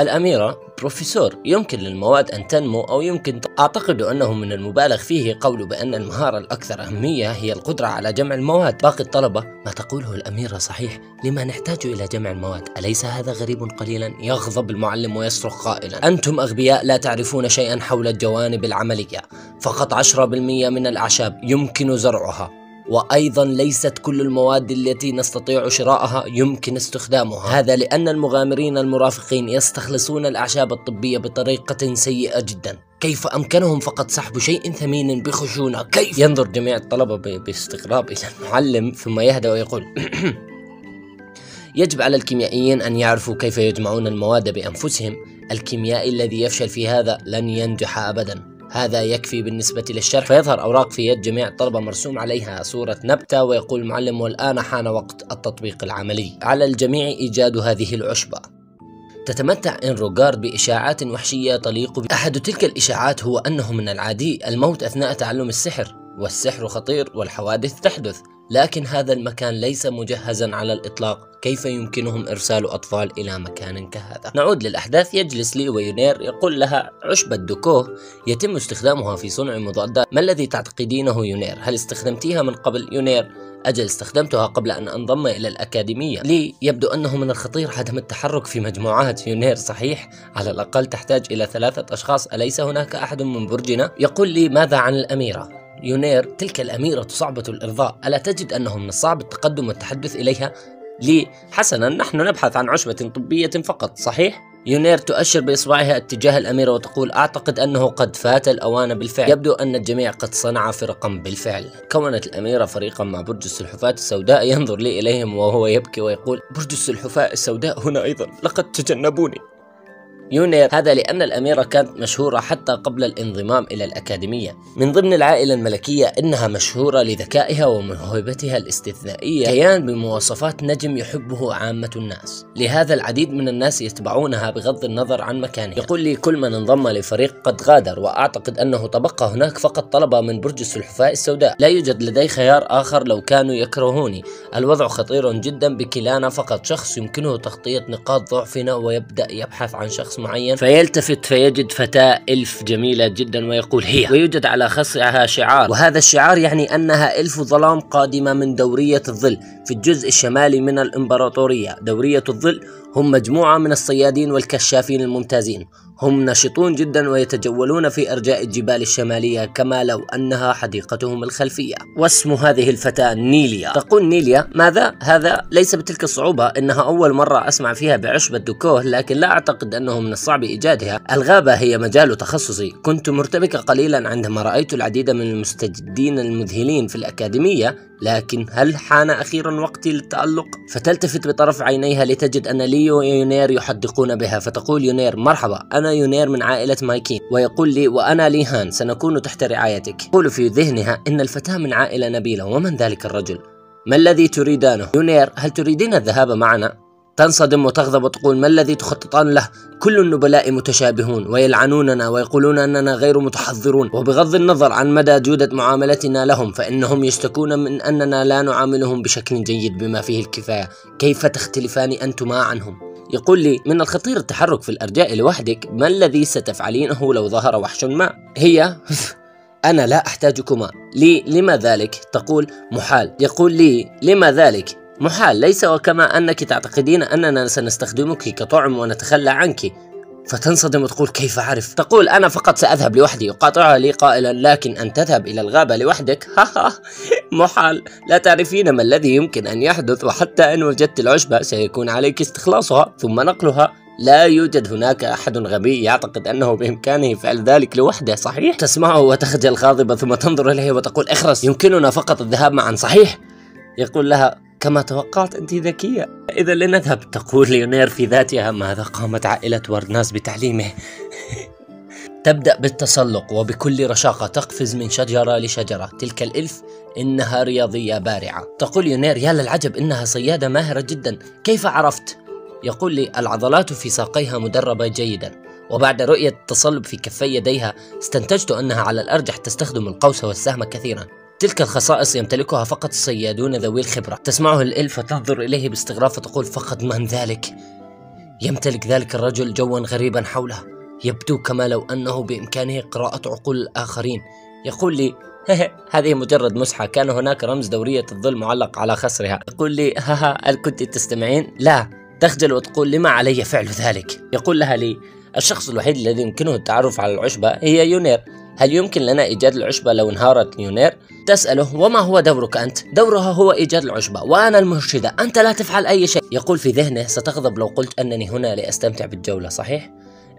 الأميرة، بروفيسور، يمكن للمواد أن تنمو أو يمكن أعتقد أنه من المبالغ فيه قول بأن المهارة الأكثر أهمية هي القدرة على جمع المواد. باقي الطلبة، ما تقوله الأميرة صحيح، لما نحتاج إلى جمع المواد؟ أليس هذا غريب قليلا؟ يغضب المعلم ويصرخ قائلا أنتم أغبياء لا تعرفون شيئا حول الجوانب العملية، فقط 10% من الأعشاب يمكن زرعها، وأيضا ليست كل المواد التي نستطيع شراءها يمكن استخدامها. هذا لأن المغامرين المرافقين يستخلصون الأعشاب الطبية بطريقة سيئة جدا. كيف أمكنهم فقط سحب شيء ثمين بخشونة؟ كيف؟ ينظر جميع الطلبة باستغراب إلى المعلم ثم يهدأ ويقول يجب على الكيميائيين أن يعرفوا كيف يجمعون المواد بأنفسهم. الكيميائي الذي يفشل في هذا لن ينجح أبدا. هذا يكفي بالنسبة للشرح. فيظهر أوراق في يد جميع الطلبة مرسوم عليها صورة نبتة، ويقول المعلم والآن حان وقت التطبيق العملي، على الجميع إيجاد هذه العشبة. تتمتع إنروغارد بإشاعات وحشية تليق أحد تلك الإشاعات هو أنه من العادي الموت أثناء تعلم السحر، والسحر خطير والحوادث تحدث، لكن هذا المكان ليس مجهزا على الإطلاق، كيف يمكنهم إرسال أطفال إلى مكان كهذا؟ نعود للأحداث. يجلس لي ويونير يقول لها عشبة دوكوه يتم استخدامها في صنع مضادات، ما الذي تعتقدينه يونير؟ هل استخدمتيها من قبل؟ يونير، أجل استخدمتها قبل أن أنضم إلى الأكاديمية. لي، يبدو أنه من الخطير عدم التحرك في مجموعات. يونير، صحيح، على الأقل تحتاج إلى 3 أشخاص، أليس هناك أحد من برجنا؟ يقول لي ماذا عن الأميرة؟ يونير، تلك الأميرة صعبة الإرضاء، ألا تجد أنه من الصعب التقدم والتحدث إليها؟ لي، حسنا، نحن نبحث عن عشبة طبية فقط، صحيح؟ يونير تؤشر بإصبعها اتجاه الأميرة وتقول أعتقد أنه قد فات الأوان بالفعل. يبدو أن الجميع قد صنع فرقا بالفعل. كونت الأميرة فريقا مع برج السلحفاة السوداء. ينظر لي إليهم وهو يبكي ويقول برج السلحفاة السوداء هنا أيضا، لقد تجنبوني. يونير، هذا لأن الأميرة كانت مشهورة حتى قبل الانضمام إلى الأكاديمية، من ضمن العائلة الملكية، إنها مشهورة لذكائها وموهبتها الاستثنائية، كيان بمواصفات نجم يحبه عامة الناس، لهذا العديد من الناس يتبعونها بغض النظر عن مكانها. يقول لي كل من انضم لفريق قد غادر، وأعتقد أنه تبقى هناك فقط طلبة من برج السلحفاة السوداء، لا يوجد لدي خيار آخر لو كانوا يكرهوني، الوضع خطير جدا بكلانا، فقط شخص يمكنه تغطية نقاط ضعفنا ويبدأ يبحث عن شخص معين. فيلتفت فيجد فتاة إلف جميلة جدا ويقول هي، ويوجد على خصرها شعار، وهذا الشعار يعني أنها إلف ظلام قادمة من دورية الظل في الجزء الشمالي من الإمبراطورية. دورية الظل هم مجموعة من الصيادين والكشافين الممتازين، هم نشطون جدا ويتجولون في أرجاء الجبال الشمالية كما لو أنها حديقتهم الخلفية، واسم هذه الفتاة نيليا. تقول نيليا ماذا؟ هذا ليس بتلك الصعوبة، إنها أول مرة أسمع فيها بعشبة دوكوه، لكن لا أعتقد أنه من الصعب إيجادها. الغابة هي مجال تخصصي، كنت مرتبكة قليلا عندما رأيت العديد من المستجدين المذهلين في الأكاديمية، لكن هل حان أخيرا حان وقتي للتألق. فتلتفت بطرف عينيها لتجد أن لي ويونير يحدقون بها، فتقول يونير: مرحبا، أنا يونير من عائلة مايكين. ويقول لي: وأنا لي هان، سنكون تحت رعايتك. تقول في ذهنها إن الفتاة من عائلة نبيلة، ومن ذلك الرجل؟ ما الذي تريدانه؟ يونير: هل تريدين الذهاب معنا؟ تنصدم وتغضب وتقول: ما الذي تخططان له؟ كل النبلاء متشابهون ويلعنوننا ويقولون أننا غير متحضرون، وبغض النظر عن مدى جودة معاملتنا لهم فإنهم يشتكون من أننا لا نعاملهم بشكل جيد بما فيه الكفاية. كيف تختلفان أنتما عنهم؟ يقول لي: من الخطير التحرك في الأرجاء لوحدك، ما الذي ستفعلينه لو ظهر وحش ما؟ هي: أنا لا أحتاجكما. لي: لما ذلك؟ تقول: محال. يقول لي: لما ذلك؟ محال، ليس وكما أنك تعتقدين أننا سنستخدمك كطعم ونتخلى عنك. فتنصدم وتقول: كيف أعرف؟ تقول: أنا فقط سأذهب لوحدي. يقاطعها لي قائلا: لكن أن تذهب إلى الغابة لوحدك؟ محال، لا تعرفين ما الذي يمكن أن يحدث، وحتى إن وجدت العشبة سيكون عليك استخلاصها ثم نقلها. لا يوجد هناك أحد غبي يعتقد أنه بإمكانه فعل ذلك لوحده، صحيح؟ تسمعه وتخجل غاضبة ثم تنظر إليه وتقول: اخرس، يمكننا فقط الذهاب معا، صحيح؟ يقول لها: كما توقعت، أنت ذكية، إذا لنذهب. تقول ليونير في ذاتها: ماذا قامت عائلة وردناز بتعليمه؟ تبدأ بالتسلق وبكل رشاقة تقفز من شجرة لشجرة. تلك الإلف إنها رياضية بارعة. تقول يونير: يا للعجب، إنها صيادة ماهرة جدا، كيف عرفت؟ يقول لي: العضلات في ساقيها مدربة جيدا، وبعد رؤية التصلب في كفي يديها استنتجت أنها على الأرجح تستخدم القوس والسهم كثيرا. تلك الخصائص يمتلكها فقط الصيادون ذوي الخبرة. تسمعه الإلف وتنظر إليه باستغراب وتقول: فقد من ذلك؟ يمتلك ذلك الرجل جوا غريبا حوله، يبدو كما لو أنه بإمكانه قراءة عقول الآخرين. يقول لي: هذه مجرد مسحة، كان هناك رمز دورية الظل معلق على خصرها. يقول لي: هل كنت تستمعين؟ لا. تخجل وتقول: لما علي فعل ذلك؟ يقول لها لي: الشخص الوحيد الذي يمكنه التعرف على العشبة هي يونير، هل يمكن لنا إيجاد العشبة لو انهارت يونير؟ تسأله: وما هو دورك أنت؟ دورها هو إيجاد العشبة، وأنا المرشدة، أنت لا تفعل أي شيء. يقول في ذهنه: ستغضب لو قلت أنني هنا لأستمتع بالجولة، صحيح؟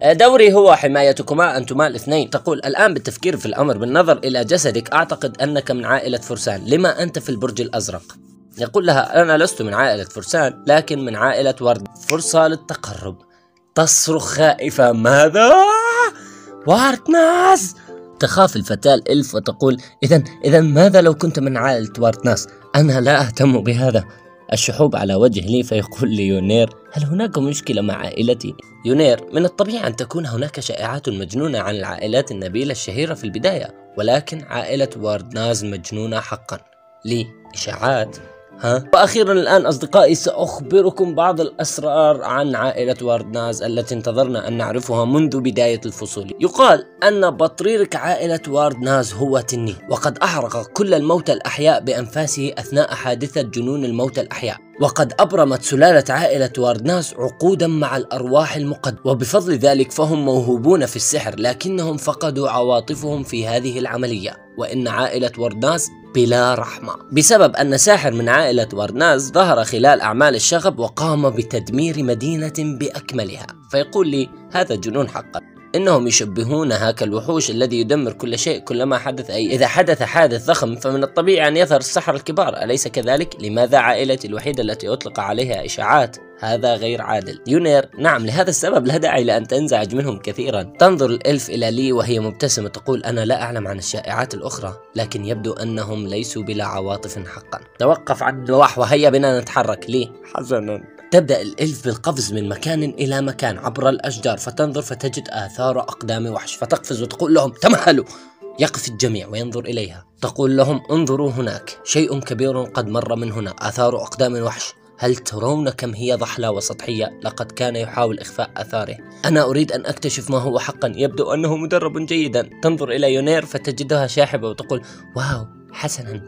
دوري هو حمايتكما أنتما الاثنين. تقول: الآن بالتفكير في الأمر بالنظر إلى جسدك أعتقد أنك من عائلة فرسان، لما أنت في البرج الأزرق؟ يقول لها: أنا لست من عائلة فرسان، لكن من عائلة ورد. فرصة للتقرب. تصرخ خائفة: ماذا؟ واردناز! تخاف الفتاة الإلف وتقول: إذا ماذا لو كنت من عائلة واردناز؟ أنا لا أهتم بهذا. الشحوب على وجه لي، فيقول لي يونير: هل هناك مشكلة مع عائلتي؟ يونير: من الطبيعي أن تكون هناك شائعات مجنونة عن العائلات النبيلة الشهيرة في البداية، ولكن عائلة واردناز مجنونة حقا. لي: إشاعات؟ وأخيرا الآن أصدقائي سأخبركم بعض الأسرار عن عائلة واردناز التي انتظرنا أن نعرفها منذ بداية الفصول. يقال أن بطريرك عائلة واردناز هو تنين، وقد أحرق كل الموتى الأحياء بأنفاسه أثناء حادثة جنون الموتى الأحياء، وقد أبرمت سلالة عائلة واردناز عقودا مع الأرواح المقدسة، وبفضل ذلك فهم موهوبون في السحر، لكنهم فقدوا عواطفهم في هذه العملية، وإن عائلة واردناز بلا رحمة، بسبب أن ساحر من عائلة وردناز ظهر خلال أعمال الشغب وقام بتدمير مدينة بأكملها. فيقول لي: هذا جنون حقا، إنهم يشبهونها كالوحوش الذي يدمر كل شيء كلما حدث أي إذا حدث حادث ضخم فمن الطبيعي أن يظهر السحر الكبار، أليس كذلك؟ لماذا عائلتي الوحيدة التي أطلق عليها إشاعات؟ هذا غير عادل. يونير: نعم، لهذا السبب لا داعي لأن تنزعج منهم كثيرا. تنظر الإلف إلى لي وهي مبتسمة تقول: أنا لا أعلم عن الشائعات الأخرى، لكن يبدو أنهم ليسوا بلا عواطف حقا. توقف عن النواح وهيا بنا نتحرك. لي: حسنا. تبدأ الإلف بالقفز من مكان إلى مكان عبر الأشجار، فتنظر فتجد آثار أقدام وحش، فتقفز وتقول لهم: تمهلوا. يقف الجميع وينظر إليها. تقول لهم: انظروا هناك، شيء كبير قد مر من هنا، آثار أقدام وحش، هل ترون كم هي ضحلة وسطحية؟ لقد كان يحاول إخفاء آثاره، أنا أريد أن أكتشف ما هو حقا، يبدو أنه مدرب جيدا. تنظر إلى يونير فتجدها شاحبة وتقول: واو، حسنا.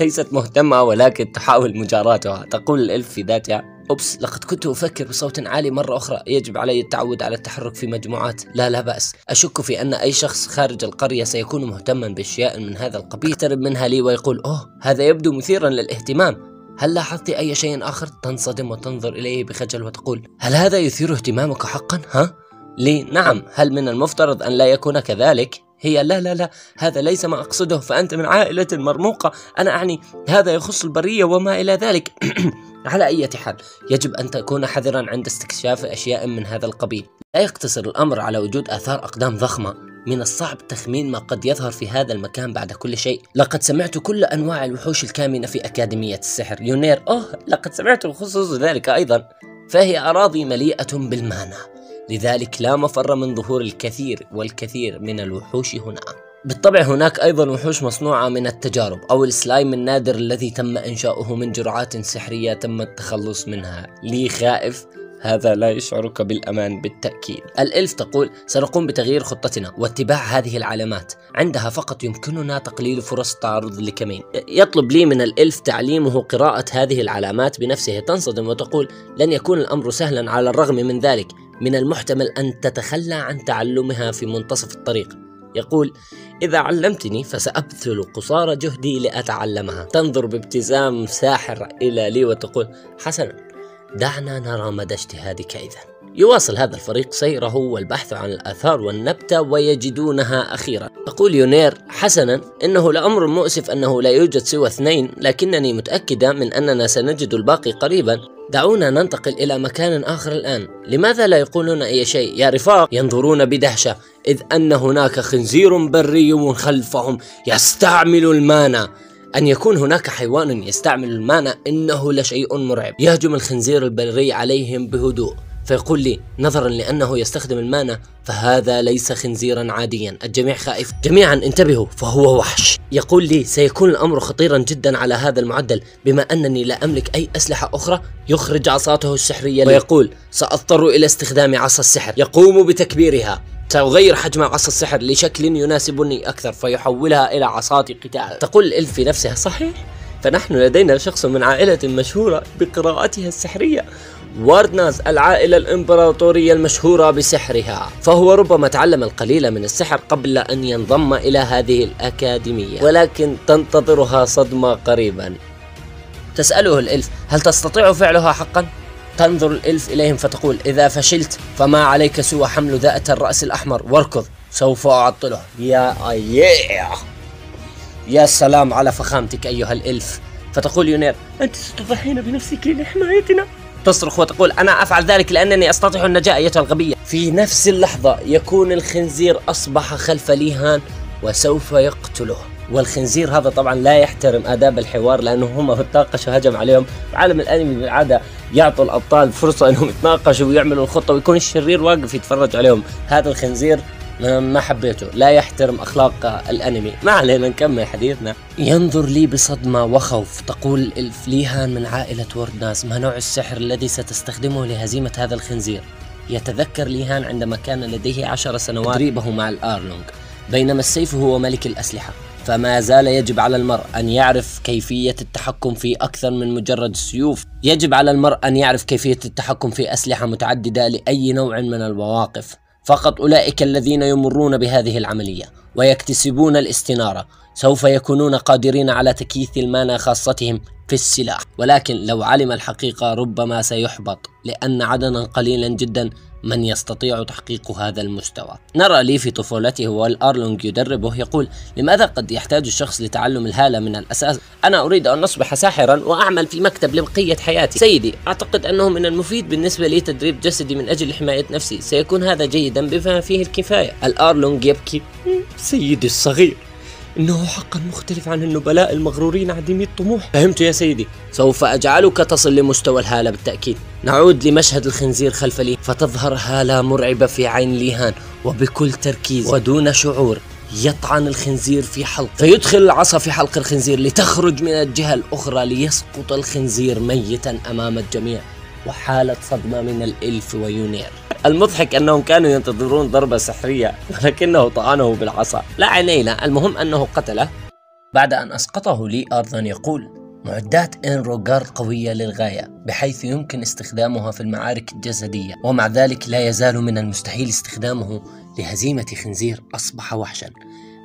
ليست مهتمة ولكن تحاول مجاراتها. تقول الإلف في ذاتها: أوبس، لقد كنت أفكر بصوت عالي مرة أخرى، يجب علي التعود على التحرك في مجموعات. لا بأس، أشك في أن أي شخص خارج القرية سيكون مهتما بأشياء من هذا القبيل. يقترب منها لي ويقول: أوه، هذا يبدو مثيرا للاهتمام، هل لاحظت أي شيء آخر؟ تنصدم وتنظر إليه بخجل وتقول: هل هذا يثير اهتمامك حقا؟ لي: نعم، هل من المفترض أن لا يكون كذلك؟ هي لا لا لا، هذا ليس ما أقصده، فأنت من عائلة مرموقة، أنا أعني هذا يخص البرية وما إلى ذلك. على أي حال يجب أن تكون حذرا عند استكشاف أشياء من هذا القبيل. لا يقتصر الأمر على وجود آثار أقدام ضخمة، من الصعب تخمين ما قد يظهر في هذا المكان بعد كل شيء. لقد سمعت كل أنواع الوحوش الكامنة في أكاديمية السحر يونير، لقد سمعت بخصوص ذلك أيضا. فهي أراضي مليئة بالمعنى، لذلك لا مفر من ظهور الكثير والكثير من الوحوش هنا. بالطبع هناك أيضا وحوش مصنوعة من التجارب أو السلايم النادر الذي تم إنشاؤه من جرعات سحرية تم التخلص منها. لي خائف؟ هذا لا يشعرك بالأمان بالتأكيد. الإلف تقول: سنقوم بتغيير خطتنا واتباع هذه العلامات، عندها فقط يمكننا تقليل فرص التعرض لكمين. يطلب لي من الإلف تعليمه قراءة هذه العلامات بنفسه. تنصدم وتقول: لن يكون الأمر سهلا، على الرغم من ذلك من المحتمل أن تتخلى عن تعلمها في منتصف الطريق. يقول: إذا علمتني فسأبذل قصارى جهدي لأتعلمها. تنظر بابتسام ساحر إلى لي وتقول: حسنا، دعنا نرى مدى اجتهادك إذن. يواصل هذا الفريق سيره والبحث عن الآثار والنبتة ويجدونها أخيرا. تقول يونير: حسنا، إنه لأمر مؤسف أنه لا يوجد سوى اثنين، لكنني متأكدة من أننا سنجد الباقي قريبا. دعونا ننتقل إلى مكان آخر الآن. لماذا لا يقولون أي شيء يا رفاق؟ ينظرون بدهشة إذ أن هناك خنزير بري من خلفهم يستعمل المانا. أن يكون هناك حيوان يستعمل المانا إنه لشيء مرعب. يهجم الخنزير البري عليهم بهدوء، فيقول لي: نظرا لأنه يستخدم المانا فهذا ليس خنزيرا عاديا. الجميع خائف، جميعا انتبهوا فهو وحش. يقول لي: سيكون الأمر خطيرا جدا على هذا المعدل بما أنني لا أملك أي أسلحة أخرى. يخرج عصاته السحرية ويقول: سأضطر إلى استخدام عصا السحر. يقوم بتكبيرها، سأغير حجم عصا السحر لشكل يناسبني أكثر فيحولها إلى عصاة قتال. تقول الإلف في نفسها: صحيح، فنحن لدينا شخص من عائلة مشهورة بقراءتها السحرية، واردناز، العائلة الإمبراطورية المشهورة بسحرها، فهو ربما تعلم القليل من السحر قبل أن ينضم إلى هذه الأكاديمية. ولكن تنتظرها صدمة قريبا. تسأله الإلف: هل تستطيع فعلها حقا؟ تنظر الإلف إليهم فتقول: إذا فشلت فما عليك سوى حمل ذات الرأس الأحمر واركض، سوف أعطله. يا سلام على فخامتك أيها الإلف. فتقول يونير: أنت ستضحين بنفسك لحمايتنا. تصرخ وتقول: أنا أفعل ذلك لأنني أستطيع النجاة أيتها الغبية. في نفس اللحظة يكون الخنزير أصبح خلف لي هان وسوف يقتله. والخنزير هذا طبعا لا يحترم آداب الحوار، لأنه هم تناقشوا هجم عليهم. عالم الأنمي بالعادة يعطوا الأبطال فرصة أنهم يتناقشوا ويعملوا الخطة ويكون الشرير واقف يتفرج عليهم. هذا الخنزير ما حبيته، لا يحترم أخلاق الأنمي. ما علينا، نكمل حديثنا. ينظر لي بصدمة وخوف. تقول الإلف: لي هان من عائلة وردناز، ما نوع السحر الذي ستستخدمه لهزيمة هذا الخنزير؟ يتذكر لي هان عندما كان لديه 10 سنوات تدريبه مع الآرلونج، بينما السيف هو ملك الأسلحة، فما زال يجب على المرء أن يعرف كيفية التحكم في أكثر من مجرد السيوف. يجب على المرء أن يعرف كيفية التحكم في أسلحة متعددة لأي نوع من المواقف. فقط أولئك الذين يمرون بهذه العملية ويكتسبون الاستنارة سوف يكونون قادرين على تكييف المانا، خاصتهم في السلاح. ولكن لو علم الحقيقة ربما سيحبط، لأن عددا قليلا جدا من يستطيع تحقيق هذا المستوى. نرى لي في طفولته والأرلونج يدربه يقول: لماذا قد يحتاج الشخص لتعلم الهالة من الأساس؟ أنا أريد أن أصبح ساحرا وأعمل في مكتب لبقية حياتي. سيدي، أعتقد أنه من المفيد بالنسبة لي تدريب جسدي من أجل حماية نفسي، سيكون هذا جيدا بما فيه الكفاية. الأرلونج يبكي: سيدي الصغير، إنه حقا مختلف عن النبلاء المغرورين عديمي الطموح. فهمت يا سيدي، سوف أجعلك تصل لمستوى الهالة بالتأكيد. نعود لمشهد الخنزير خلف لي، فتظهر هالة مرعبة في عين لي هان، وبكل تركيز ودون شعور يطعن الخنزير في حلقه، فيدخل العصا في حلق الخنزير لتخرج من الجهة الأخرى ليسقط الخنزير ميتا أمام الجميع. وحالة صدمة من الإلف ويونير. المضحك أنهم كانوا ينتظرون ضربة سحرية، ولكنه طعنه بالعصا. لا علينا، المهم أنه قتله. بعد أن أسقطه لي أرضا يقول: معدات إنروغارد قوية للغاية بحيث يمكن استخدامها في المعارك الجسدية، ومع ذلك لا يزال من المستحيل استخدامه لهزيمة خنزير أصبح وحشا.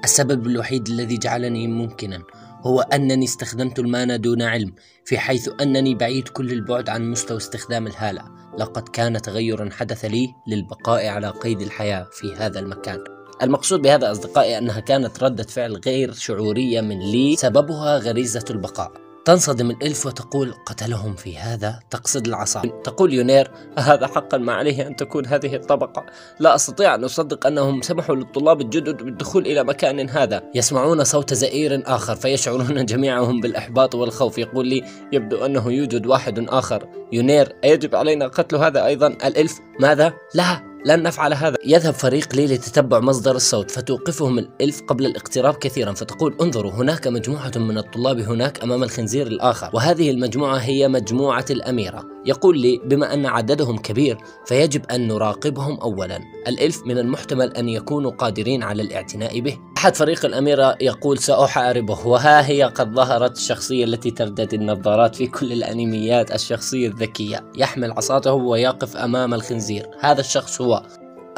السبب الوحيد الذي جعلني ممكنا هو أنني استخدمت المانا دون علم، في حيث أنني بعيد كل البعد عن مستوى استخدام الهالة. لقد كان تغير حدث لي للبقاء على قيد الحياة في هذا المكان. المقصود بهذا أصدقائي أنها كانت ردة فعل غير شعورية من لي، سببها غريزة البقاء. تنصدم الإلف وتقول قتلهم في هذا، تقصد العصا. تقول يونير هذا حقا ما عليه أن تكون هذه الطبقة، لا أستطيع أن أصدق أنهم سمحوا للطلاب الجدد بالدخول إلى مكان هذا. يسمعون صوت زئير آخر فيشعرون جميعهم بالإحباط والخوف. يقول لي يبدو أنه يوجد واحد آخر. يونير أيجب علينا قتل هذا أيضا؟ الإلف ماذا؟ لا لن نفعل هذا. يذهب فريق لي لتتبع مصدر الصوت فتوقفهم الإلف قبل الاقتراب كثيرا، فتقول انظروا هناك مجموعة من الطلاب هناك أمام الخنزير الآخر، وهذه المجموعة هي مجموعة الأميرة. يقول لي بما أن عددهم كبير فيجب أن نراقبهم أولا. الإلف من المحتمل أن يكونوا قادرين على الاعتناء به. أحد فريق الأميرة يقول سأحاربه، وها هي قد ظهرت الشخصية التي تردد النظارات في كل الأنميات، الشخصية الذكية، يحمل عصاته ويقف أمام الخنزير. هذا الشخص هو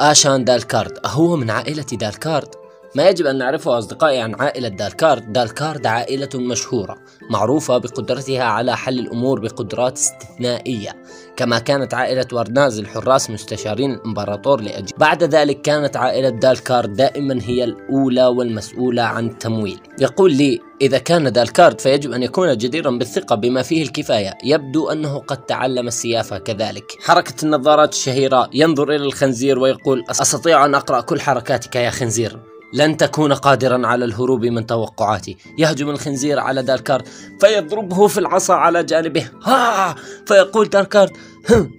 آشان دالكارد، هو من عائلة دالكارد. ما يجب أن نعرفه أصدقائي عن عائلة دالكارد، دالكارد عائلة مشهورة معروفة بقدرتها على حل الأمور بقدرات استثنائية، كما كانت عائلة واردناز الحراس مستشارين الإمبراطور لأجل. بعد ذلك كانت عائلة دالكارد دائما هي الأولى والمسؤولة عن التمويل. يقول لي إذا كان دالكارد فيجب أن يكون جديرا بالثقة بما فيه الكفاية، يبدو أنه قد تعلم السيافة كذلك. حركة النظارات الشهيرة، ينظر إلى الخنزير ويقول أستطيع أن أقرأ كل حركاتك يا خنزير، لن تكون قادرا على الهروب من توقعاتي. يهجم الخنزير على دالكارد فيضربه في العصا على جانبه. فيقول دالكارد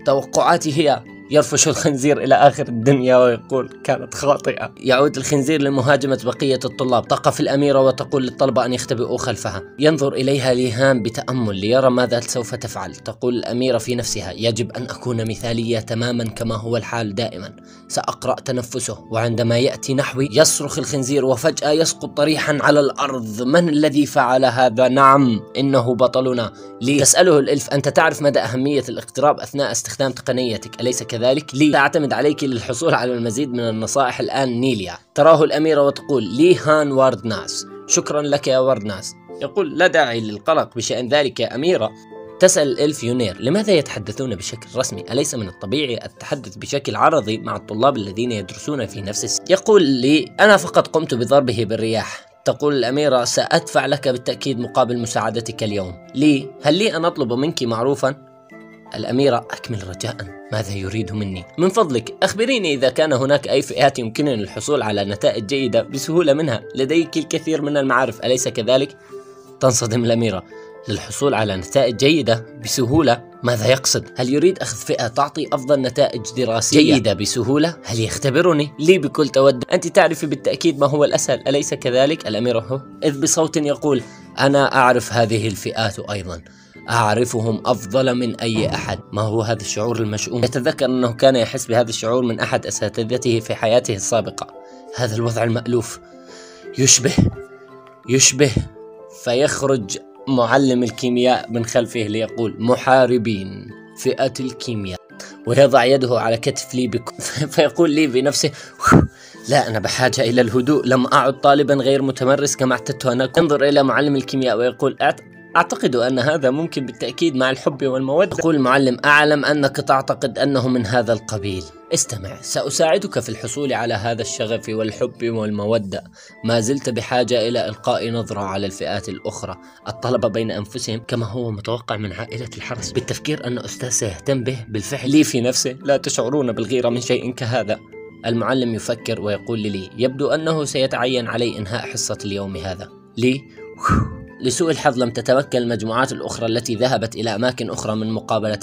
توقعاتي هي. يرفش الخنزير إلى آخر الدنيا ويقول كانت خاطئة. يعود الخنزير لمهاجمة بقية الطلاب. تقف الأميرة وتقول للطلبة أن يختبئوا خلفها. ينظر إليها لي هان بتأمل ليرى ماذا سوف تفعل. تقول الأميرة في نفسها يجب أن أكون مثالية تماما كما هو الحال دائما، سأقرأ تنفسه وعندما يأتي نحوي يصرخ الخنزير وفجأة يسقط طريحا على الأرض. من الذي فعل هذا؟ نعم إنه بطلنا لي. تسأله الإلف أنت تعرف مدى أهمية الاقتراب أثناء استخدام تقنيتك أليس كذلك؟ ذلك لي تعتمد عليك للحصول على المزيد من النصائح الآن نيليا. تراه الأميرة وتقول لي هان واردناز شكرا لك يا واردناز. يقول لا داعي للقلق بشأن ذلك يا أميرة. تسأل الإلف يونير لماذا يتحدثون بشكل رسمي؟ أليس من الطبيعي التحدث بشكل عرضي مع الطلاب الذين يدرسون في نفس السنة؟ يقول لي أنا فقط قمت بضربه بالرياح. تقول الأميرة سأدفع لك بالتأكيد مقابل مساعدتك اليوم. لي هل لي أن أطلب منك معروفا؟ الأميرة أكمل رجاء، ماذا يريد مني؟ من فضلك أخبريني إذا كان هناك أي فئات يمكنني الحصول على نتائج جيدة بسهولة منها، لديك الكثير من المعارف أليس كذلك؟ تنصدم الأميرة للحصول على نتائج جيدة بسهولة؟ ماذا يقصد؟ هل يريد أخذ فئة تعطي أفضل نتائج دراسية جيدة بسهولة؟ هل يختبرني؟ لي بكل تودد أنت تعرفي بالتأكيد ما هو الأسهل أليس كذلك؟ الأميرة إذ بصوت يقول أنا أعرف هذه الفئات أيضا، أعرفهم أفضل من أي أحد. ما هو هذا الشعور المشؤوم؟ يتذكر أنه كان يحس بهذا الشعور من أحد أساتذته في حياته السابقة. هذا الوضع المألوف يشبه فيخرج معلم الكيمياء من خلفه ليقول محاربين فئة الكيمياء، ويضع يده على كتف لي فيقول لي بنفسه لا أنا بحاجة إلى الهدوء، لم أعد طالبا غير متمرس كما اعتدته أنا. ينظر إلى معلم الكيمياء ويقول أعتقد أن هذا ممكن بالتأكيد مع الحب والمودة. يقول المعلم أعلم أنك تعتقد أنه من هذا القبيل، استمع سأساعدك في الحصول على هذا الشغف والحب والمودة. ما زلت بحاجة إلى إلقاء نظرة على الفئات الأخرى. الطلبة بين أنفسهم كما هو متوقع من عائلة الحرس، بالتفكير أن أستاذ سيهتم به بالفعل. لي في نفسه لا تشعرون بالغيرة من شيء كهذا. المعلم يفكر ويقول لي يبدو أنه سيتعين علي إنهاء حصة اليوم هذا. لي لسوء الحظ لم تتمكن المجموعات الأخرى التي ذهبت إلى أماكن أخرى من مقابلة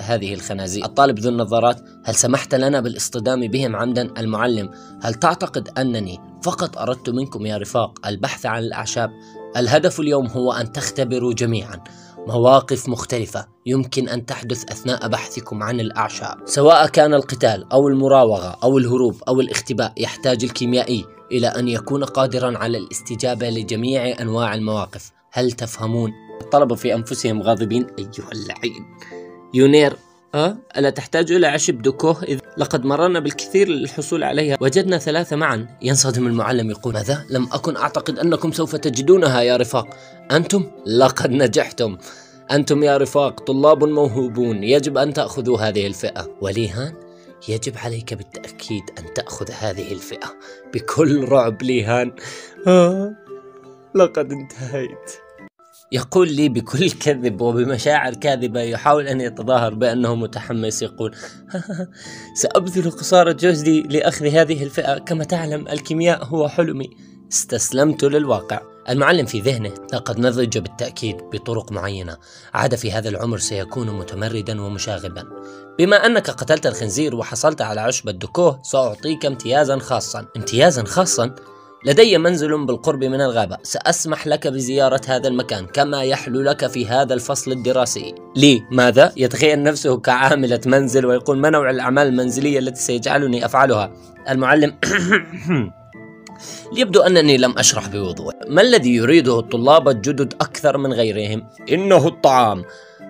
هذه الخنازير. الطالب ذو النظارات هل سمحت لنا بالاصطدام بهم عمدا؟ المعلم هل تعتقد أنني فقط أردت منكم يا رفاق البحث عن الأعشاب؟ الهدف اليوم هو أن تختبروا جميعا مواقف مختلفة يمكن أن تحدث أثناء بحثكم عن الأعشاب، سواء كان القتال أو المراوغة أو الهروب أو الاختباء. يحتاج الكيميائي إلى أن يكون قادرا على الاستجابة لجميع أنواع المواقف، هل تفهمون؟ الطلبة في أنفسهم غاضبين أيها اللعين. يونير ألا تحتاج إلى عشب دوكوه؟ إذ لقد مررنا بالكثير للحصول عليها، وجدنا ثلاثة معا. ينصدم المعلم يقول ماذا؟ لم أكن أعتقد أنكم سوف تجدونها يا رفاق. أنتم؟ لقد نجحتم، أنتم يا رفاق طلاب موهوبون، يجب أن تأخذوا هذه الفئة. ولي هان يجب عليك بالتأكيد أن تأخذ هذه الفئة بكل رعب. لي هان لقد انتهيت. يقول لي بكل كذب وبمشاعر كاذبة يحاول أن يتظاهر بأنه متحمس. يقول سأبذل قصارى جهدي لأخذ هذه الفئة، كما تعلم الكيمياء هو حلمي، استسلمت للواقع. المعلم في ذهنه لقد نضج بالتأكيد بطرق معينة، عاد في هذا العمر سيكون متمردا ومشاغبا. بما أنك قتلت الخنزير وحصلت على عشبة دكوه سأعطيك امتيازا خاصا. امتيازا خاصا؟ لدي منزل بالقرب من الغابة، سأسمح لك بزيارة هذا المكان كما يحلو لك في هذا الفصل الدراسي. لي ماذا؟ يتخيل نفسه كعاملة منزل ويقول ما نوع الأعمال المنزلية التي سيجعلني أفعلها؟ المعلم يبدو أنني لم أشرح بوضوح. ما الذي يريده الطلاب الجدد أكثر من غيرهم؟ إنه الطعام.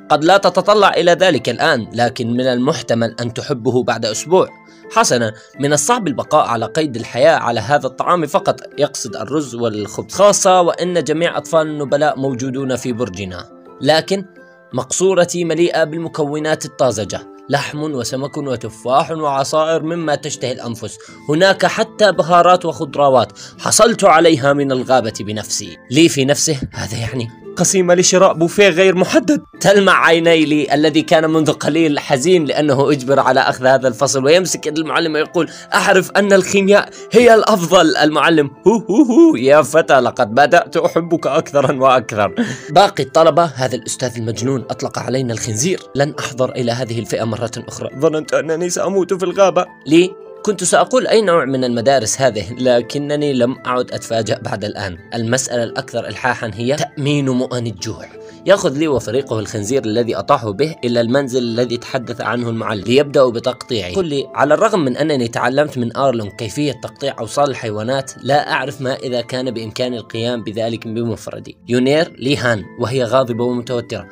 قد لا تتطلع إلى ذلك الآن، لكن من المحتمل أن تحبه بعد أسبوع. حسنا، من الصعب البقاء على قيد الحياة على هذا الطعام فقط، يقصد الرز والخبز، خاصة وأن جميع أطفال النبلاء موجودون في برجنا. لكن مقصورتي مليئة بالمكونات الطازجة، لحم وسمك وتفاح وعصائر مما تشتهي الأنفس، هناك حتى بهارات وخضروات حصلت عليها من الغابة بنفسي. لي في نفسه هذا يعني قسيمة لشراء بوفيه غير محدد. تلمع عيني لي الذي كان منذ قليل حزين لأنه أجبر على أخذ هذا الفصل، ويمسك المعلم ويقول أعرف أن الخيمياء هي الأفضل. المعلم هو يا فتى لقد بدأت أحبك أكثرا وأكثر. باقي الطلبة هذا الأستاذ المجنون أطلق علينا الخنزير، لن أحضر إلى هذه الفئة مرة أخرى، ظننت أنني سأموت في الغابة. لي كنت سأقول أي نوع من المدارس هذه، لكنني لم أعد أتفاجأ بعد الآن. المسألة الأكثر إلحاحا هي تأمين مؤن الجوع. يأخذ لي وفريقه الخنزير الذي أطاحوا به إلى المنزل الذي تحدث عنه المعلم ليبدأوا بتقطيعه. يقول لي على الرغم من أنني تعلمت من أرلون كيفية تقطيع أوصال الحيوانات، لا أعرف ما إذا كان بإمكاني القيام بذلك بمفردي. يونير لي هان وهي غاضبة ومتوترة،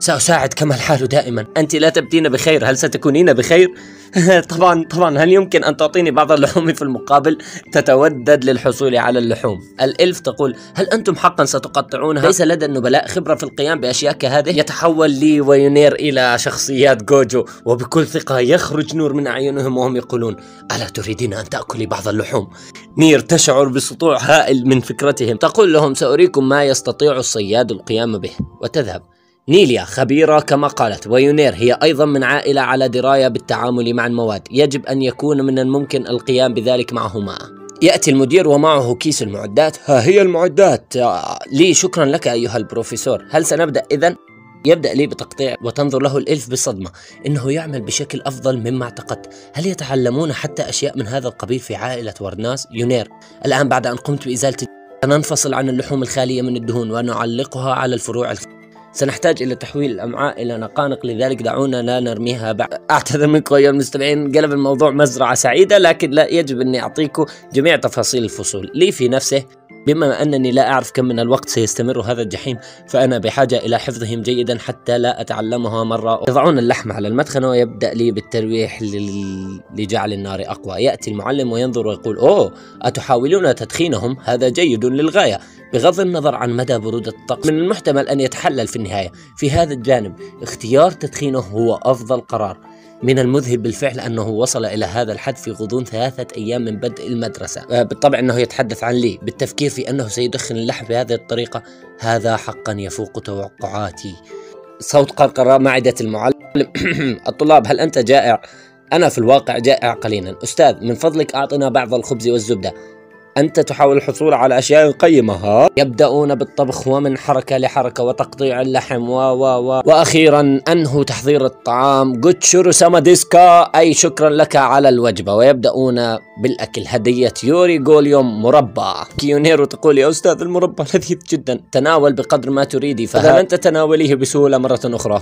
سأساعد كما الحال دائما. أنت لا تبدين بخير، هل ستكونين بخير؟ طبعا هل يمكن أن تعطيني بعض اللحوم في المقابل؟ تتودد للحصول على اللحوم. الإلف تقول هل أنتم حقا ستقطعونها؟ ليس لدى النبلاء خبرة في القيام بأشياء كهذه. يتحول لي ويونير إلى شخصيات جوجو، وبكل ثقة يخرج نور من أعينهم وهم يقولون ألا تريدين أن تأكلي بعض اللحوم؟ نير تشعر بسطوع هائل من فكرتهم، تقول لهم سأريكم ما يستطيع الصياد القيام به وتذهب. نيليا خبيرة كما قالت، ويونير هي أيضا من عائلة على دراية بالتعامل مع المواد، يجب أن يكون من الممكن القيام بذلك معهما. يأتي المدير ومعه كيس المعدات، ها هي المعدات. لي شكرا لك أيها البروفيسور، هل سنبدأ إذن؟ يبدأ لي بتقطيع وتنظر له الإلف بصدمة، إنه يعمل بشكل أفضل مما اعتقدت. هل يتعلمون حتى أشياء من هذا القبيل في عائلة وردناس؟ يونير الآن بعد أن قمت بإزالة سننفصل عن اللحوم الخالية من الدهون ونعلقها على الفروع الخالية. سنحتاج إلى تحويل الأمعاء إلى نقانق، لذلك دعونا لا نرميها بعد. أعتذر منكم أيها المستمعين، قلب الموضوع مزرعة سعيدة، لكن لا يجب أني أعطيكم جميع تفاصيل الفصول. لي في نفسه بما أنني لا أعرف كم من الوقت سيستمر هذا الجحيم، فأنا بحاجة إلى حفظهم جيدا حتى لا أتعلمها مرة أخرى. يضعون اللحم على المدخنة ويبدأ لي بالترويح لجعل النار أقوى. يأتي المعلم وينظر ويقول أوه أتحاولون تدخينهم؟ هذا جيد للغاية بغض النظر عن مدى برودة الطقس. من المحتمل أن يتحلل في النهاية. في هذا الجانب اختيار تدخينه هو أفضل قرار. من المذهل بالفعل أنه وصل إلى هذا الحد في غضون 3 أيام من بدء المدرسة. بالطبع أنه يتحدث عن لي، بالتفكير في أنه سيدخن اللحم بهذه الطريقة، هذا حقا يفوق توقعاتي. صوت قرقرة معدة المعلم الطلاب هل أنت جائع؟ أنا في الواقع جائع قليلا. أستاذ من فضلك أعطنا بعض الخبز والزبدة، أنت تحاول الحصول على أشياء قيمة. يبدأون بالطبخ ومن حركة لحركة وتقطيع اللحم وأخيرا أنهوا تحضير الطعام. جوتشورو سما ديسكا أي شكرا لك على الوجبة، ويبدأون بالأكل. هدية يوري غوليوم مربى. كيونيرو تقول يا أستاذ المربى لذيذ جدا، تناول بقدر ما تريدي فهذا لن تتناوليه بسهولة مرة أخرى.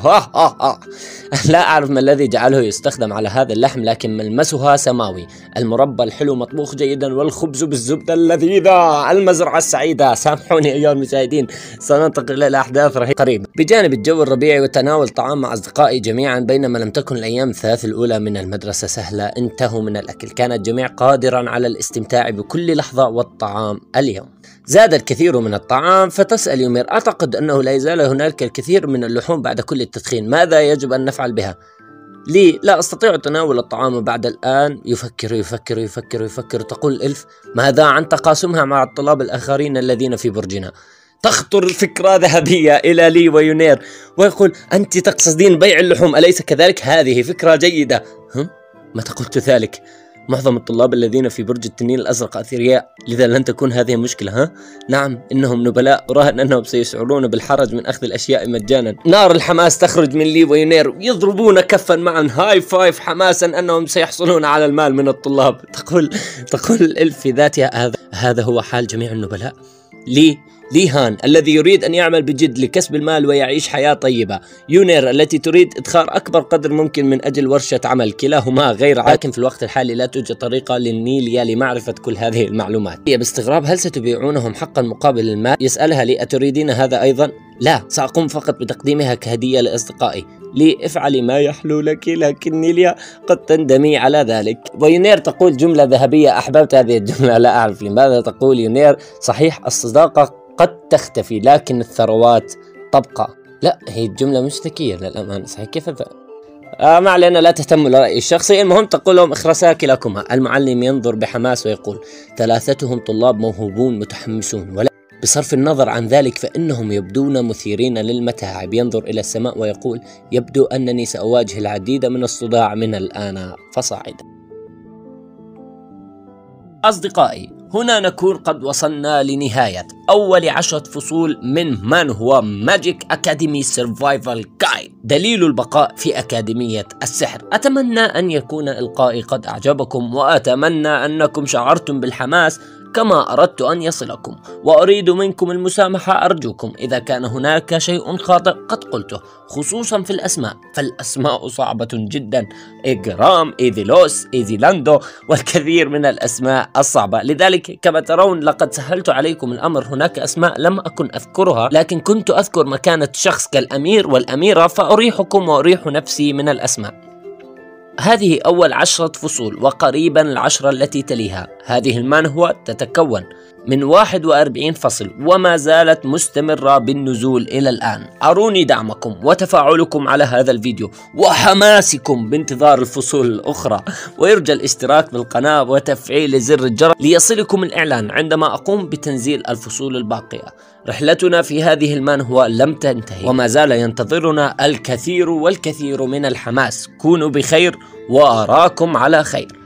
لا أعرف ما الذي جعله يستخدم على هذا اللحم، لكن ملمسها سماوي. المربى الحلو مطبوخ جيدا والخبز بالزبدة اللذيذة. المزرعة السعيدة. سامحوني أيها المشاهدين سننتقل إلى أحداث رهيبة قريبا. بجانب الجو الربيعي وتناول طعام مع أصدقائي جميعا، بينما لم تكن الأيام 3 الأولى من المدرسة سهلة. انتهوا من الأكل، كان الجميع قادرا على الاستمتاع بكل لحظة والطعام. اليوم زاد الكثير من الطعام، فتسأل يومير أعتقد أنه لا يزال هناك الكثير من اللحوم بعد كل التدخين، ماذا يجب أن نفعل بها؟ لي لا أستطيع تناول الطعام بعد الآن. يفكر يفكر يفكر يفكر. تقول الإلف: ماذا عن تقاسمها مع الطلاب الآخرين الذين في برجنا؟ تخطر فكرة ذهبية إلى لي ويونير ويقول: أنت تقصدين بيع اللحوم أليس كذلك؟ هذه فكرة جيدة. هم؟ متى قلت ذلك؟ معظم الطلاب الذين في برج التنين الأزرق أثرياء، لذا لن تكون هذه مشكلة. ها؟ نعم، إنهم نبلاء، راهن أنهم سيشعرون بالحرج من أخذ الأشياء مجانا. نار الحماس تخرج من لي ويونير، يضربون كفا معا هاي فايف حماسا أنهم سيحصلون على المال من الطلاب. تقول الإلف في ذاتها: هذا هو حال جميع النبلاء. لي هان الذي يريد أن يعمل بجد لكسب المال ويعيش حياة طيبة، يونير التي تريد إدخار أكبر قدر ممكن من أجل ورشة عمل، كلاهما غير عادي. لكن في الوقت الحالي لا توجد طريقة للنيليا لمعرفة كل هذه المعلومات. هي باستغراب: هل ستبيعونهم حقا مقابل المال؟ يسألها لي: أتريدين هذا أيضا؟ لا، سأقوم فقط بتقديمها كهدية لأصدقائي. لي: افعلي ما يحلو لك، لكن نيليا قد تندمي على ذلك. ويونير تقول جملة ذهبية، أحببت هذه الجملة، لا أعرف لماذا. تقول يونير: صحيح، الصداقة قد تختفي لكن الثروات تبقى. لا، هي الجملة مش ذكية للأمانة، صحيح، كيف ما علينا، لا تهتموا لرأيي الشخصي. المهم تقول لهم: اخرسا كلاكما. المعلم ينظر بحماس ويقول: ثلاثتهم طلاب موهوبون متحمسون، ولا بصرف النظر عن ذلك فإنهم يبدون مثيرين للمتاعب. ينظر إلى السماء ويقول: يبدو أنني سأواجه العديد من الصداع من الآن فصاعدا. أصدقائي، هنا نكون قد وصلنا لنهاية أول 10 فصول من هو ماجيك أكاديمي سيرفايفل جايد، دليل البقاء في أكاديمية السحر. أتمنى أن يكون إلقائي قد أعجبكم، وأتمنى أنكم شعرتم بالحماس كما أردت أن يصلكم، وأريد منكم المسامحة أرجوكم إذا كان هناك شيء خاطئ قد قلته، خصوصا في الأسماء، فالأسماء صعبة جدا: إجرام، إيذيلوس، إيذيلاندو، والكثير من الأسماء الصعبة. لذلك كما ترون لقد سهلت عليكم الأمر، هناك أسماء لم أكن أذكرها لكن كنت أذكر مكانة شخص كالأمير والأميرة، فأريحكم وأريح نفسي من الأسماء. هذه أول 10 فصول، وقريبا 10 التي تليها. هذه المانهوة تتكون من 41 فصل وما زالت مستمرة بالنزول إلى الآن. أروني دعمكم وتفاعلكم على هذا الفيديو وحماسكم بانتظار الفصول الأخرى، ويرجى الاشتراك بالقناة وتفعيل زر الجرس ليصلكم الإعلان عندما أقوم بتنزيل الفصول الباقية. رحلتنا في هذه المانهوة لم تنتهي، وما زال ينتظرنا الكثير والكثير من الحماس. كونوا بخير وأراكم على خير.